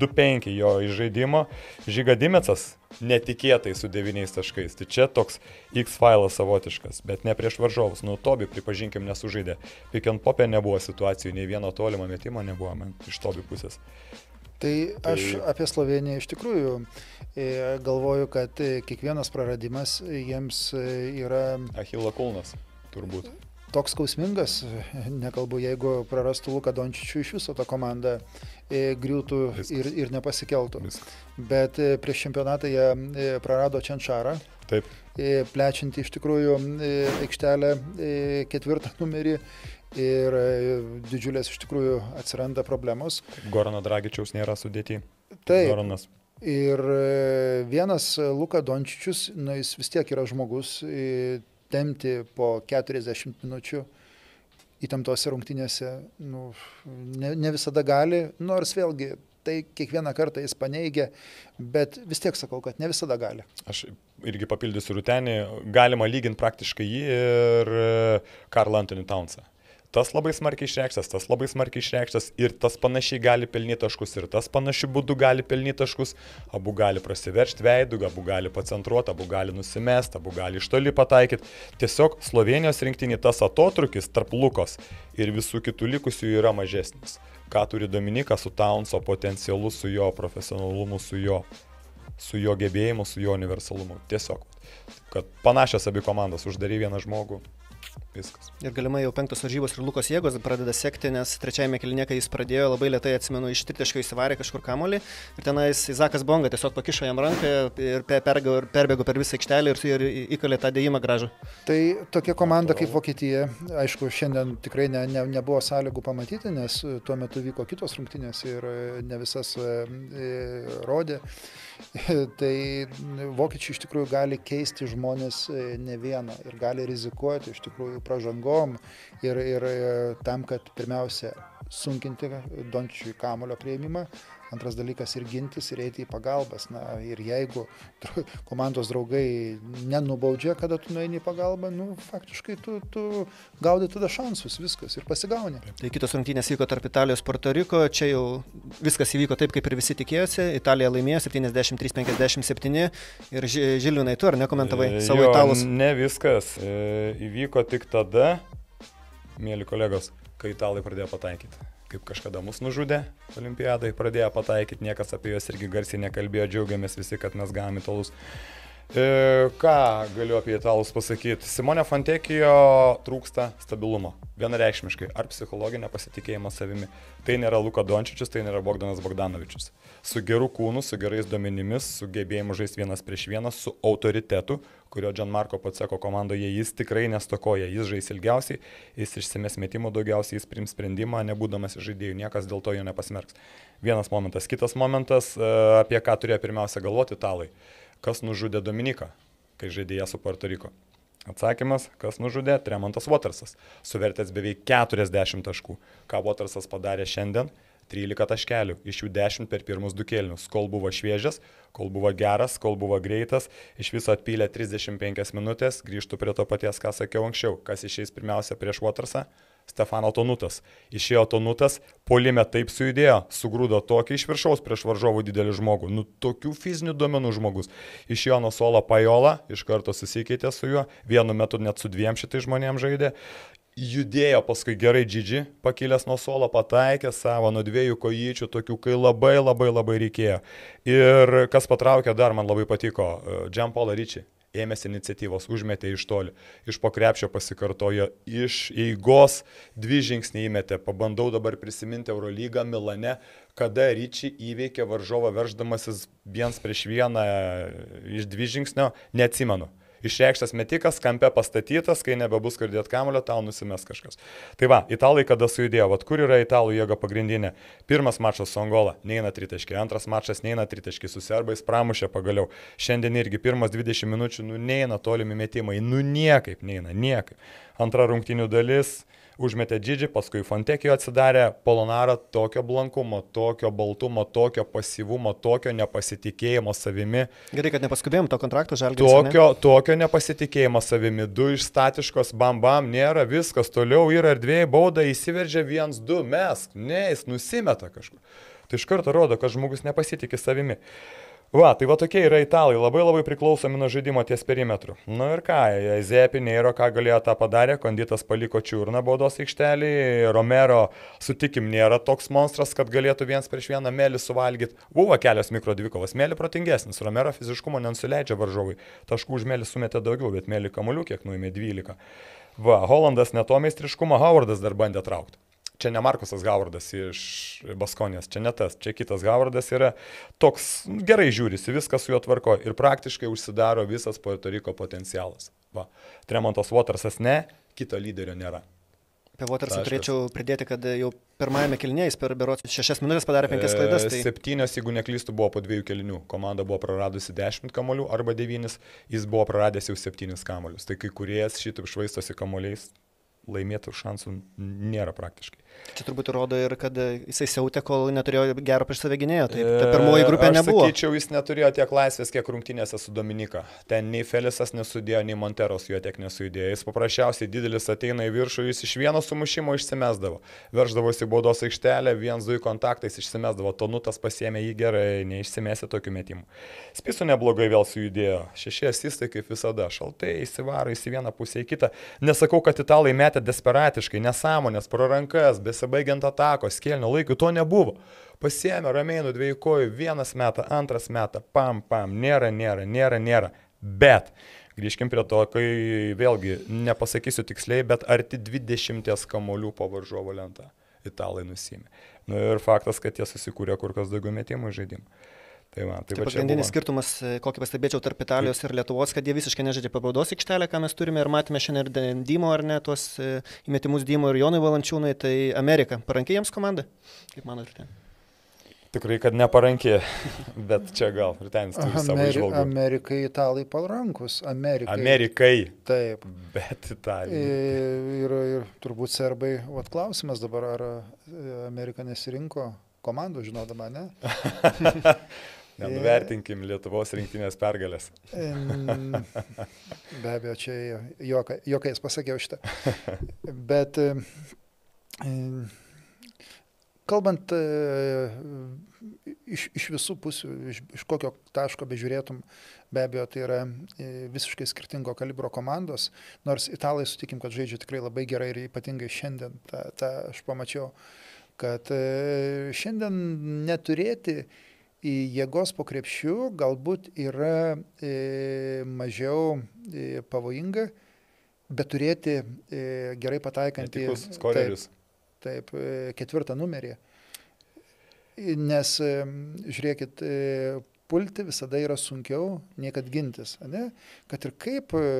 du penki jo iš žaidimo, Žiga Dimecas netikėtai su devyniais taškais, tai čia toks X-failas savotiškas, bet ne prieš varžovus, nu Tobi, pripažinkim, nesužaidė, Pick and Pop'e nebuvo situacijų, nei vieno tolimo metimo nebuvo man iš Tobi pusės. Tai aš apie Sloveniją iš tikrųjų galvoju, kad kiekvienas praradimas jiems yra... Achilo kulnas, turbūt. Toks skausmingas, nekalbu, jeigu prarastų Luką Dončičių, iš viso tą komandą griūtų ir, ir nepasikeltų. Viskas. Bet prieš čempionatą jie prarado Čenčarą. Taip. Plečianti iš tikrųjų aikštelę ketvirtą numerį. Ir didžiulės iš tikrųjų atsiranda problemos. Gorano Dragičiaus nėra sudėti. Taip. Goranas. Ir vienas Luka Dončičius, nu, jis vis tiek yra žmogus, tempti po keturiasdešimt minučių įtemptose rungtynėse, nu, ne, ne visada gali, nors vėlgi tai kiekvieną kartą jis paneigia, bet vis tiek sakau, kad ne visada gali. Aš irgi papildysiu Rūtenį, galima lyginti praktiškai jį ir Karlą Antonį Taunsą. Tas labai smarkiai išreikštas, tas labai smarkiai išreikštas ir tas panašiai gali pelnyti taškus, ir tas panašiai būdu gali pelnyti taškus, abu gali prasiveršti veidų, abu gali pacentruoti, abu gali nusimesti, abu gali iš toli pataikyti. Tiesiog Slovenijos rinktinį tas atotrukis tarp Lukos ir visų kitų likusių yra mažesnis. Ką turi Dominika su Taunso potencialu, su jo profesionalumu, su jo, su jo gebėjimu, su jo universalumu. Tiesiog, kad panašios abi komandos uždarė vieną žmogų. Viskas. Ir galimai jau penktos varžybos ir Lukos jėgos pradeda sekti, nes trečiajame kėlinyje, kai jis pradėjo, labai lėtai atsimenu, iš tritaškio įsivarė kažkur kamuolį ir tenais Izakas Bonga tiesiog pakišo jam ranką ir perbėgo per visą aikštelį ir įkalė tą dėjimą gražų. Tai tokia komanda kaip Vokietija, aišku, šiandien tikrai ne, ne, nebuvo sąlygų pamatyti, nes tuo metu vyko kitos rungtynės ir ne visas rodė. Tai vokiečiai iš tikrųjų gali keisti žmonės ne vieną ir gali rizikuoti iš tikrųjų pražangom ir, ir tam, kad pirmiausia sunkinti Dončičiui kamulio priėmimą, antras dalykas ir gintis ir eiti į pagalbas. Na, ir jeigu komandos draugai nenubaudžia, kada tu nueini į pagalbą, nu, faktiškai tu, tu gaudai tada šansus, viskas ir pasigauni. Tai kitos rungtynės vyko tarp Italijos ir Puerto Riko, čia jau viskas įvyko taip, kaip ir visi tikėjosi, Italija laimėjo septyniasdešimt trys penkiasdešimt septyni ir Žilvinai, tu ar nekomentavai savo italus? Ne viskas įvyko tik tada, mėly kolegos, kai italai pradėjo pataikyti. Kaip kažkada mus nužudė olimpiadai, pradėjo pataikyti, niekas apie juos irgi garsiai nekalbėjo, džiaugiamės visi, kad mes gavome italus. E, ką galiu apie italus pasakyti? Simone Fontekijo trūksta stabilumo, vienareikšmiškai, ar psichologinio pasitikėjimo savimi. Tai nėra Luka Dončičius, tai nėra Bogdanas Bogdanovičius. Su geru kūnu, su gerais duomenimis, su gebėjimu žaisti vienas prieš vieną, su autoritetu, kurio Gianmarco Paceko komandoje jis tikrai nestokoja, jis žais ilgiausiai, jis išsimes metimo daugiausiai, jis priims sprendimą, nebūdamas žaidėjų, niekas dėl to jo nepasmerks. Vienas momentas. Kitas momentas, apie ką turėjo pirmiausia galvoti italai. Kas nužudė Dominiką, kai žaidėja su Puerto Riko? Atsakymas, kas nužudė? Tremontas Watersas, suvertęs beveik keturiasdešimt taškų. Ką Watersas padarė šiandien? trylika taškelių, iš jų dešimt per pirmus du kėlinius. Kol buvo šviežias, kol buvo geras, kol buvo greitas, iš viso atpylė trisdešimt penkias minutės, grįžtų prie to paties, ką sakiau anksčiau, kas išeis pirmiausia prieš Watersą. Stefano Tonutas. Išėjo Tonutas, polime taip sujudėjo, sugrūdo tokį iš viršaus prieš varžovų didelį žmogų. Nu, tokių fizinių duomenų žmogus. Išėjo nuo Sola Pajola, iš karto susikeitė su juo, vienu metu net su dviem šitai žmonėm žaidė. Judėjo paskui gerai Gigi, pakilęs nuo suolo, pataikė savo nuo dviejų kojyčių, tokių, kai labai labai labai reikėjo. Ir kas patraukė dar, man labai patiko, Gianpaolo Ricci. Ėmėsi iniciatyvos, užmetė iš toli, iš pokrepšio pasikartojo, iš eigos dvi žingsniai įmetė. Pabandau dabar prisiminti Eurolygą Milane, kada Ricci įveikė varžovą verždamasis viens prieš vieną iš dvi žingsnio, neatsimenu. Išreikštas metikas, kampe pastatytas, kai nebebus kardėt kamulio, tau nusimes kažkas. Tai va, italai kada sujudėjo, vat kur yra italų jėga pagrindinė? Pirmas mačas su Angola, neina tritaškiai, antras mačas neina tritaškiai, su serbais pramušė pagaliau. Šiandien irgi pirmas dvidešimt minučių, nu neina tolimi metimai, nu niekaip neina, niekaip. Antra rungtynių dalis. užmetė Džidžį, paskui Fontekio atsidarė, Polonara tokio blankumo, tokio baltumo, tokio pasyvumo, tokio nepasitikėjimo savimi. Gerai, kad nepaskubėjom to kontrakto Žalgiris. Tokio, ne? tokio nepasitikėjimo savimi, du iš statiškos, bam bam, nėra, viskas, toliau yra erdvėjai, bauda, įsiveržia viens, du, mesk, ne, jis nusimeta kažkur. Tai iš karto rodo, kad žmogus nepasitikė savimi. Va, tai va tokie yra italai, labai labai priklausomi nuo žaidimo ties perimetru. Nu ir ką, Zepi, Neiro, ką galėjo tą padarė, Konditas paliko Čiurną baudos aikštelį, Romero, sutikim, nėra toks monstras, kad galėtų viens prieš vieną mėlį suvalgyti. Buvo kelios mikrodvikovas, mėlį protingesnis, Romero fiziškumo nenusileidžia varžovui, taškų už mėlį sumetė daugiau, bet mėlį kamuolių kiek nuėmė dvylika. Va, Holandas neto meistriškumo, Howardas dar bandė traukti. Čia ne Markusas Howardas iš Baskonės, čia ne tas, čia kitas Howardas yra toks, gerai žiūrisi, viskas su juo tvarko ir praktiškai užsidaro visas Puerto Riko potencialas. Va. Tremontas Watersas ne, kito lyderio nėra. Apie Watersą Taškas. Turėčiau pridėti, kad jau pirmajame kelniais per berots šešias minutės padarė penkias klaidas. Tai... Septynios, jeigu neklystų, buvo po dviejų kelinių. Komanda buvo praradusi dešimt kamolių arba devynis, jis buvo praradęs jau septynis kamolius. Tai kai kuriejas šitaip švaistosi kamoliais. Laimėtų šansų nėra praktiškai. Čia turbūt rodo ir, kad jisai siautė, kol neturėjo gero prieš save gynėjo. Tai ta pirmoji grupė e, nebuvo. Aš sakyčiau, jis neturėjo tiek laisvės, kiek rungtynėse su Dominika. Ten nei Felisas nesudėjo, nei Monteros jo tiek nesudėjo. Jis paprasčiausiai didelis ateina į viršų, jis iš vieno sumušimo išsimesdavo. Verždavosi baudos aikštelę, viens du kontaktais išsimesdavo. Tonutas pasiėmė jį gerai, neišsimėsi tokių metimų. Spisų neblogai vėl sujudėjo. Šeši asistai kaip visada. Šaltai įsivaro, įsi vieną pusę į kitą. Nesakau, kad italai metė desperatiškai, nesąmonės, prarankas, besibaigiant atakos, skėlinio laikų, to nebuvo. Pasiėmė rameinų dviejų kojų, vienas metą, antras metą, pam, pam, nėra, nėra, nėra, nėra. Bet, grįžkim prie to, kai vėlgi, nepasakysiu tiksliai, bet arti dvidešimties kamolių po varžovo lentą italai nusimė. Nu ir faktas, kad jie susikūrė kur kas daugiau metimų žaidimų. Tai, man, tai, tai pagrindinis skirtumas, kokį pastebėčiau tarp Italijos ir Lietuvos, kad jie visiškai nežaidžia pabaudos aikštelę, ką mes turime ir matėme šiandien ir Dymo, ar ne, tuos įmetimus Dymo ir Jonui Valančiūnai, tai Amerika. Parankiai jiems komanda? Kaip manote ten? Tikrai, kad neparankiai, bet čia gal ir ten turi savo žvalgų. Amerikai italai parankus. Amerikai. Amerikai. Taip. Bet italai. Ir, ir turbūt serbai, vat klausimas dabar, ar Amerika nesirinko komandų, žinodama, ne? Nenuvertinkim Lietuvos rinktinės pergalės. Be abejo, čia joka, jokais pasakiau šitą. Bet kalbant iš, iš visų pusių, iš, iš kokio taško bežiūrėtum, be abejo, tai yra visiškai skirtingo kalibro komandos, nors italai sutikim, kad žaidžia tikrai labai gerai ir ypatingai šiandien, tą, tą aš pamačiau, kad šiandien neturėti į jėgos po krepšių galbūt yra e, mažiau e, pavojinga, bet turėti e, gerai pataikantį skorerius. Taip, taip, ketvirtą numerį. Nes, e, žiūrėkit, e, pulti visada yra sunkiau, nei kad gintis. Ne? Kad ir kaip e,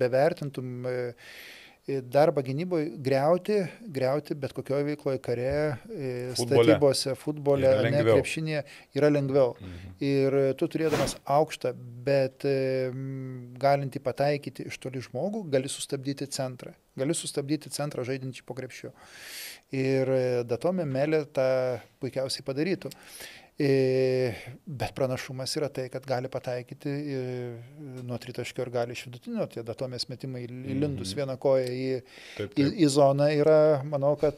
bevertintum e, darbą gynyboje, greuti, greuti bet kokioje veikloje, kare, futbole. Statybose, futbole, ne, krepšinėje yra lengviau. Mhm. Ir tu turėdamas aukštą, bet galinti pataikyti iš toli žmogų, gali sustabdyti centrą. Gali sustabdyti centrą žaidinčią po krepšiu. Ir Datome Melė tą puikiausiai padarytų. Bet pranašumas yra tai, kad gali pataikyti nuo tritaškio ir gali iš vidutinio, tie Datomės metimai įlindus vieną koją į, taip, taip. į, į zoną yra, manau, kad...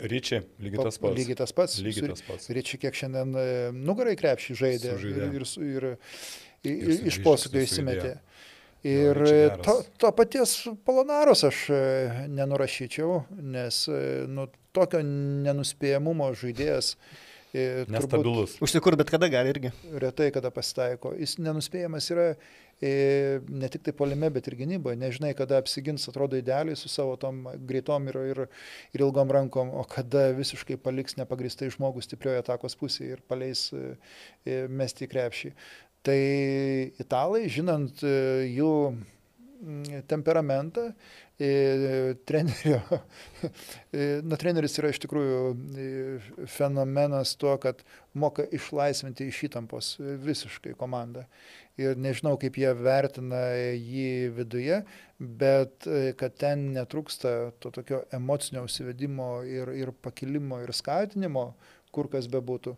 Ryčiai, lygiai tas pats. Lygiai tas pats. Lygiai tas pats. Ryčiai, kiek šiandien nugarai krepšį žaidė ir, ir, ir, ir iš posūkio įsimetė. Ir to, to paties Polonaros aš nenurašyčiau, nes nu, tokio nenuspėjamumo žaidėjas nestabilus. Užsikur, bet kada gali irgi. Retai kada pasitaiko. Jis nenuspėjamas yra e, ne tik tai puolime, bet ir gynyboje. Nežinai, kada apsigins, atrodo idealiai su savo tom greitom ir, ir, ir ilgom rankom, o kada visiškai paliks nepagristai žmogus stiprioje atakos pusėje ir paleis e, mesti į krepšį. Tai italai, žinant e, jų temperamentą. Trenerio, na, treneris yra iš tikrųjų fenomenas tuo, kad moka išlaisvinti iš įtampos visiškai komandą. Ir nežinau, kaip jie vertina jį viduje, bet kad ten netrūksta to tokio emocinio užsivedimo ir, ir pakilimo ir skatinimo, kur kas bebūtų,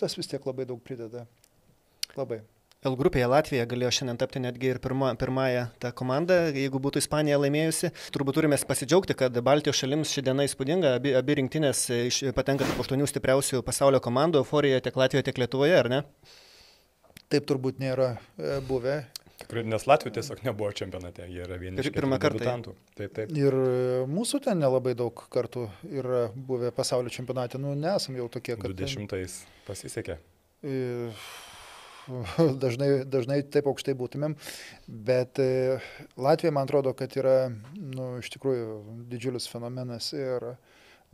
tas vis tiek labai daug prideda. Labai. L grupėje Latvija galėjo šiandien tapti netgi ir pirma, pirmąją tą komandą, jeigu būtų Ispanija laimėjusi. Turbūt turime pasidžiaugti, kad Baltijos šalims ši diena įspūdinga, abi, abi rinktinės patenka tarp aštuonių stipriausių pasaulio komandų, euforija tiek Latvijoje, tiek Lietuvoje, ar ne? Taip turbūt nėra buvę. Tikrai, nes Latvijų tiesiog nebuvo čempionate, jie yra vieni iš keturių debutantų. Taip, taip. Ir mūsų ten nelabai daug kartų yra buvę pasaulio čempionate, nu nesam jau tokie, kad... dvidešimtais pasisekė. Dažnai, dažnai taip aukštai būtumėm, bet Latvija, man atrodo, kad yra, nu, iš tikrųjų didžiulis fenomenas ir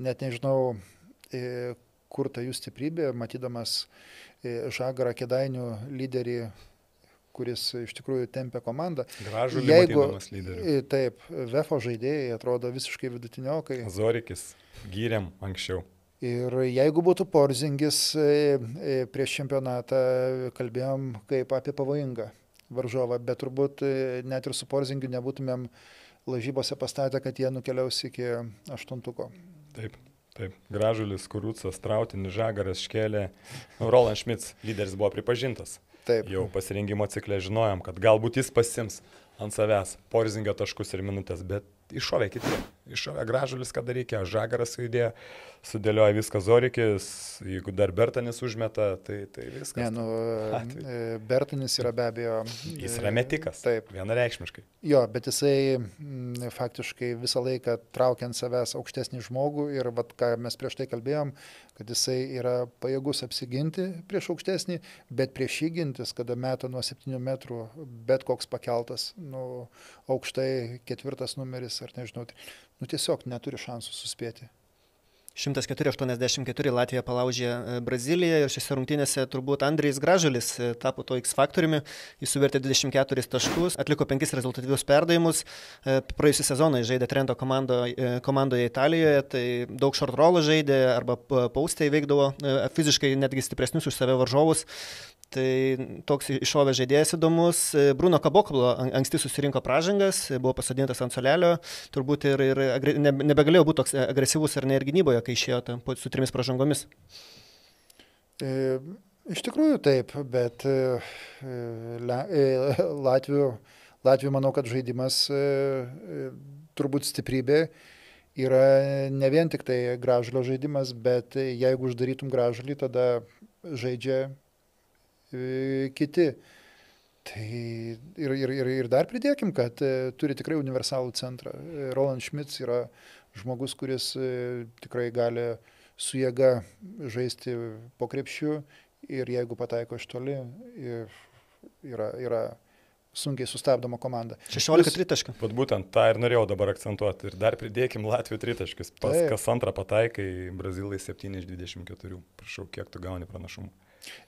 net nežinau, kur ta jų stiprybė, matydamas Žagarą Kėdainių lyderį, kuris iš tikrųjų tempia komandą. Gražulį matydamas lyderių. Taip, Vefo žaidėjai atrodo visiškai vidutiniokai. Zorikis, gyriam anksčiau. Ir jeigu būtų Porzingis, prieš čempionatą kalbėjom kaip apie pavojingą varžovą, bet turbūt net ir su Porzingiu nebūtumėm lažybose pastatę, kad jie nukeliaus iki aštuntuko. Taip. Taip, Gražulis, Kurucas, Trautinis, Žagaras, Škelė, Roland Šmits, lyderis buvo pripažintas. Taip. Jau pasirinkimo cikle žinojom, kad galbūt jis pasims ant savęs Porzingio taškus ir minutės, bet iššovė kiti. Iššovė Gražulis, kada reikėjo, Žagaras įdėjo, sudėlioja viską Zorikis, jeigu dar Bertanis užmeta, tai, tai viskas. Ne, nu, Atveju. Bertanis yra be abejo... Jis yra metikas, taip. Vienareikšmiškai. Jo, bet jisai m, faktiškai visą laiką traukia ant savęs aukštesnį žmogų ir, vat, ką mes prieš tai kalbėjom, kad jisai yra pajėgus apsiginti prieš aukštesnį, bet prieš jį gintis, kada meta nuo septynių metrų bet koks pakeltas, nu, aukštai ketvirtas numeris, ar nežinau, nu tiesiog neturi šansų suspėti. šimtas keturi aštuoniasdešimt keturi Latvija palaužė Braziliją ir šiose rungtynėse turbūt Andrejus Gražulis tapo to X faktoriumi, jis suvertė dvidešimt keturis taškus, atliko penkis rezultatyvius perdavimus, praėjusią sezoną žaidė Trento komando, komandoje Italijoje, tai daug short rollų žaidė arba paustę įveikdavo fiziškai netgi stipresnius už save varžovus. Tai toks iššovė žaidėjas įdomus. Bruno Caboclo anksti susirinko pražangas, buvo pasodintas ant solelio, turbūt ir, ir agre... nebegalėjo būti toks agresyvus ar ne ir gynyboje, kai išėjo tam, su trimis pražangomis. E, iš tikrųjų taip, bet e, le, e, Latvijų, Latvijų manau, kad žaidimas e, e, turbūt stiprybė yra ne vien tik tai Gražulio žaidimas, bet jeigu uždarytum Gražulį, tada žaidžia kiti. Tai ir, ir, ir dar pridėkim, kad turi tikrai universalų centrą. Roland Schmitz yra žmogus, kuris tikrai gali su jėga žaisti po krepšiu ir jeigu pataiko iš toli, yra, yra sunkiai sustabdoma komanda. šešiolika tritaškių. Pat būtent tą ir norėjau dabar akcentuoti. Ir dar pridėkim Latvijų tritaškius. Pas Taip. Kas antrą pataikai, Brazilai septyni iš dvidešimt keturių. Prašau, kiek tu gauni pranašumų?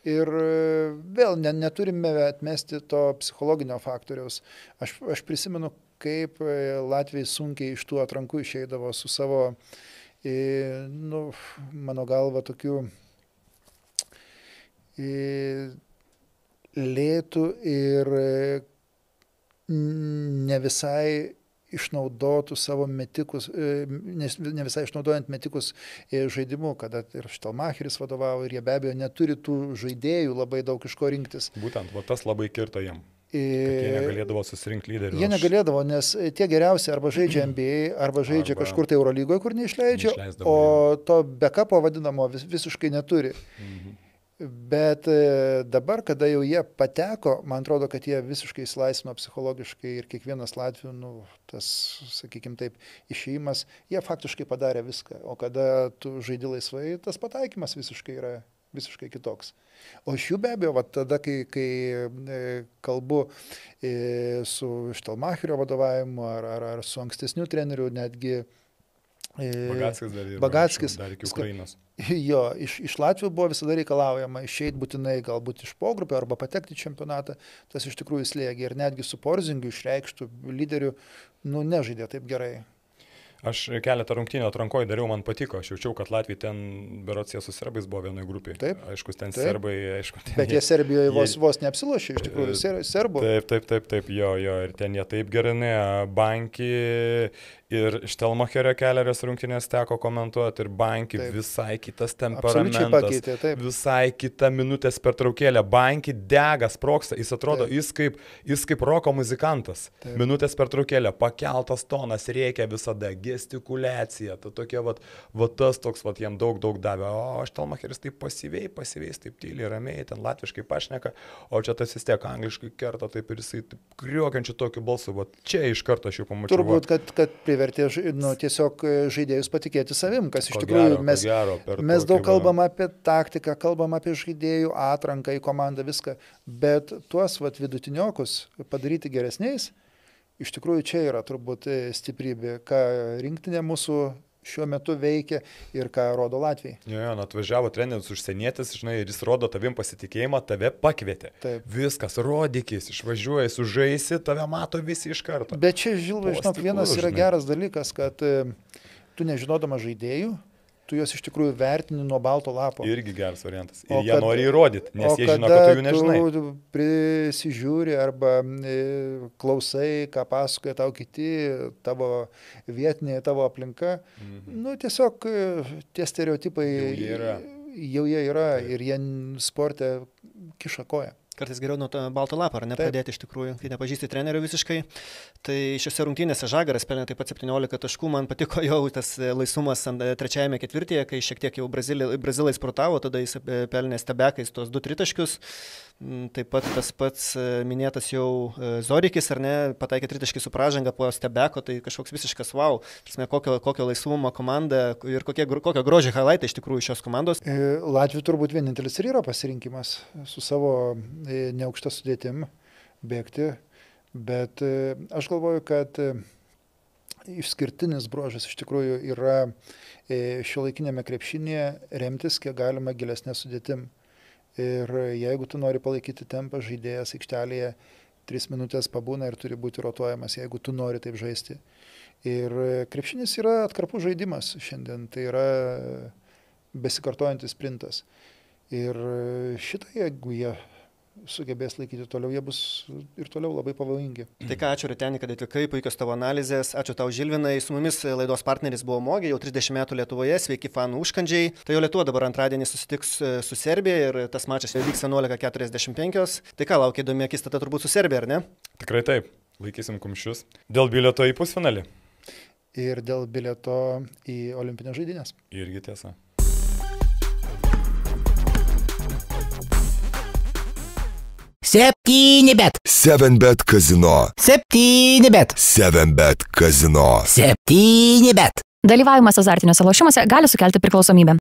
Ir vėl ne, neturime atmesti to psichologinio faktoriaus. Aš, aš prisimenu, kaip Latvijai sunkiai iš tų atrankų išeidavo su savo, nu, mano galva, tokiu lėtų ir ne visai išnaudotų savo metikus, ne visai išnaudojant metikus žaidimu, kada ir Štelmacheris vadovavo ir jie be abejo neturi tų žaidėjų labai daug iš ko rinktis. Būtent, va tas labai kirto jiem, kad jie negalėdavo susirinkti lyderių. Jie negalėdavo, nes tie geriausi arba žaidžia N B A, arba žaidžia arba kažkur tai Eurolygoje, kur neišleidžia, o to backupo vadinamo vis, visiškai neturi. Mhm. Bet dabar, kada jau jie pateko, man atrodo, kad jie visiškai įsilaisvino psichologiškai ir kiekvienas Latvijų, nu, tas, sakykime taip, išėjimas, jie faktiškai padarė viską. O kada tu žaidi laisvai, tas pataikymas visiškai yra visiškai kitoks. O iš jų be abejo, va, tada, kai, kai kalbu su Štelmacherio vadovavimu ar, ar, ar su ankstesniu treneriu, netgi Bagatskas dar ir Bagatskas, dar iki Ukrainos. Jo, iš, iš Latvijų buvo visada reikalaujama išeiti būtinai galbūt iš pogrupio arba patekti į čempionatą, tas iš tikrųjų slėgė ir netgi su Porzingiu išreikštų lyderių, nu, nežaidė taip gerai. Aš keletą rungtynių atrankoje dariau, man patiko, aš jaučiau, kad Latvijai ten berods jie su serbais buvo vienoje grupėje. Taip. Aišku, ten taip. Serbai, aišku. Ten bet jie Serbijoje jie... vos, vos neapsilošė, iš tikrųjų, ser, serbų. Taip, taip, taip, taip, jo, jo, ir ten jie taip gerai, Banki ir Štelmacherio kelerios rungtynės teko komentuoti ir Banki taip. Visai kitas temperamentas, pakeitė, visai kita minutės pertraukėlė, Banki dega, sproksta, jis atrodo, jis kaip, jis kaip roko muzikantas, taip. Minutės pertraukėlė, pakeltas tonas, rėkia visada, gestikuliacija, ta tokia, vat, vat tas toks, vat, jam daug, daug davė, o Štelmacheris taip pasyviai, pasyviai, taip tyliai, ramiai, ten latviškai pašneka, o čia tas vis tiek angliškai kerta, taip ir jisai kriokiančiu tokiu balsu, vat, čia iš karto aš jau pamačiau. Turbūt, kad, kad privertė, nu, tiesiog žaidėjus patikėti savim, kas iš ko tikrųjų, gero, mes, gero, mes daug kalbam apie taktiką, kalbam apie žaidėjų atranką į komandą, viską, bet tuos vat, vidutiniokus padaryti geresniais, iš tikrųjų čia yra turbūt stiprybė, ką rinktinė mūsų šiuo metu veikia ir ką rodo Latvijai. Jo, jo, nu, atvažiavo treneris užsienietis, žinai, ir jis rodo tavim pasitikėjimą, tave pakvietė. Taip. Viskas, rodykis, išvažiuoji, sužaisi, tave mato visi iš karto. Bet čia, Žilvai, žinok, vienas yra žinai. Geras dalykas, kad tu nežinodama žaidėjų, tu juos iš tikrųjų vertini nuo balto lapo. Irgi geras variantas. Ir o jie kad, nori įrodyti, nes jie žino, kad tu jų nežinai. Tu prisižiūri arba klausai, ką pasakoja tau kiti, tavo vietiniai, tavo aplinka. Mhm. Nu, tiesiog tie stereotipai jau jie yra, jau jie yra ir jie sporte kiša koją. Kartais geriau nuo balto lapo, ar ne, pradėti iš tikrųjų, kai nepažįsti trenerių visiškai. Tai šiuose rungtynėse Žagaras pelnė taip pat septyniolika taškų, man patiko jau tas laisvumas trečiajame ketvirtyje, kai šiek tiek jau brazilai, brazilai sportavo, tada jis pelnė stebekais tos du tritaškius. Taip pat tas pats minėtas jau Zorikis, ar ne, pataikė tritaškį su pražanga po stebeko, tai kažkoks visiškas wow, prasme, kokio, kokio laisvumo komanda ir kokie, kokio grožio highlightai iš tikrųjų šios komandos. Latvijų turbūt vienintelis ir yra pasirinkimas su savo neaukšta sudėtim bėgti, bet aš galvoju, kad išskirtinis bruožas iš tikrųjų yra šiuolaikinėme krepšinėje remtis kiek galima gilesnė sudėtim. Ir jeigu tu nori palaikyti tempą, žaidėjas aikštelėje tris minutės pabūna ir turi būti rotuojamas, jeigu tu nori taip žaisti. Ir krepšinis yra atkarpų žaidimas šiandien, tai yra besikartojantis sprintas. Ir šitą, jeigu jie sugebės laikyti toliau, jie bus ir toliau labai pavojingi. Tai ką, ačiū Rūteni, kad atvykai, puikios tavo analizės, ačiū tau Žilvinai, su mumis laidos partneris buvo Mogė, jau trisdešimt metų Lietuvoje, sveiki fanų užkandžiai, tai jau Lietuva dabar antradienį susitiks su Serbija ir tas mačas vyks vienuolika keturiasdešimt penkios, tai ką, laukia įdomi akistata turbūt su Serbija, ar ne? Tikrai taip, laikysim kumščius dėl bilieto į pusfinalį. Ir dėl bilieto į olimpinės žaidynes. Irgi tiesa. septyni bet. septyni bet kazino. septyni bet. septyni bet kazino. septyni bet. Dalyvavimas azartiniuose lošimuose gali sukelti priklausomybę.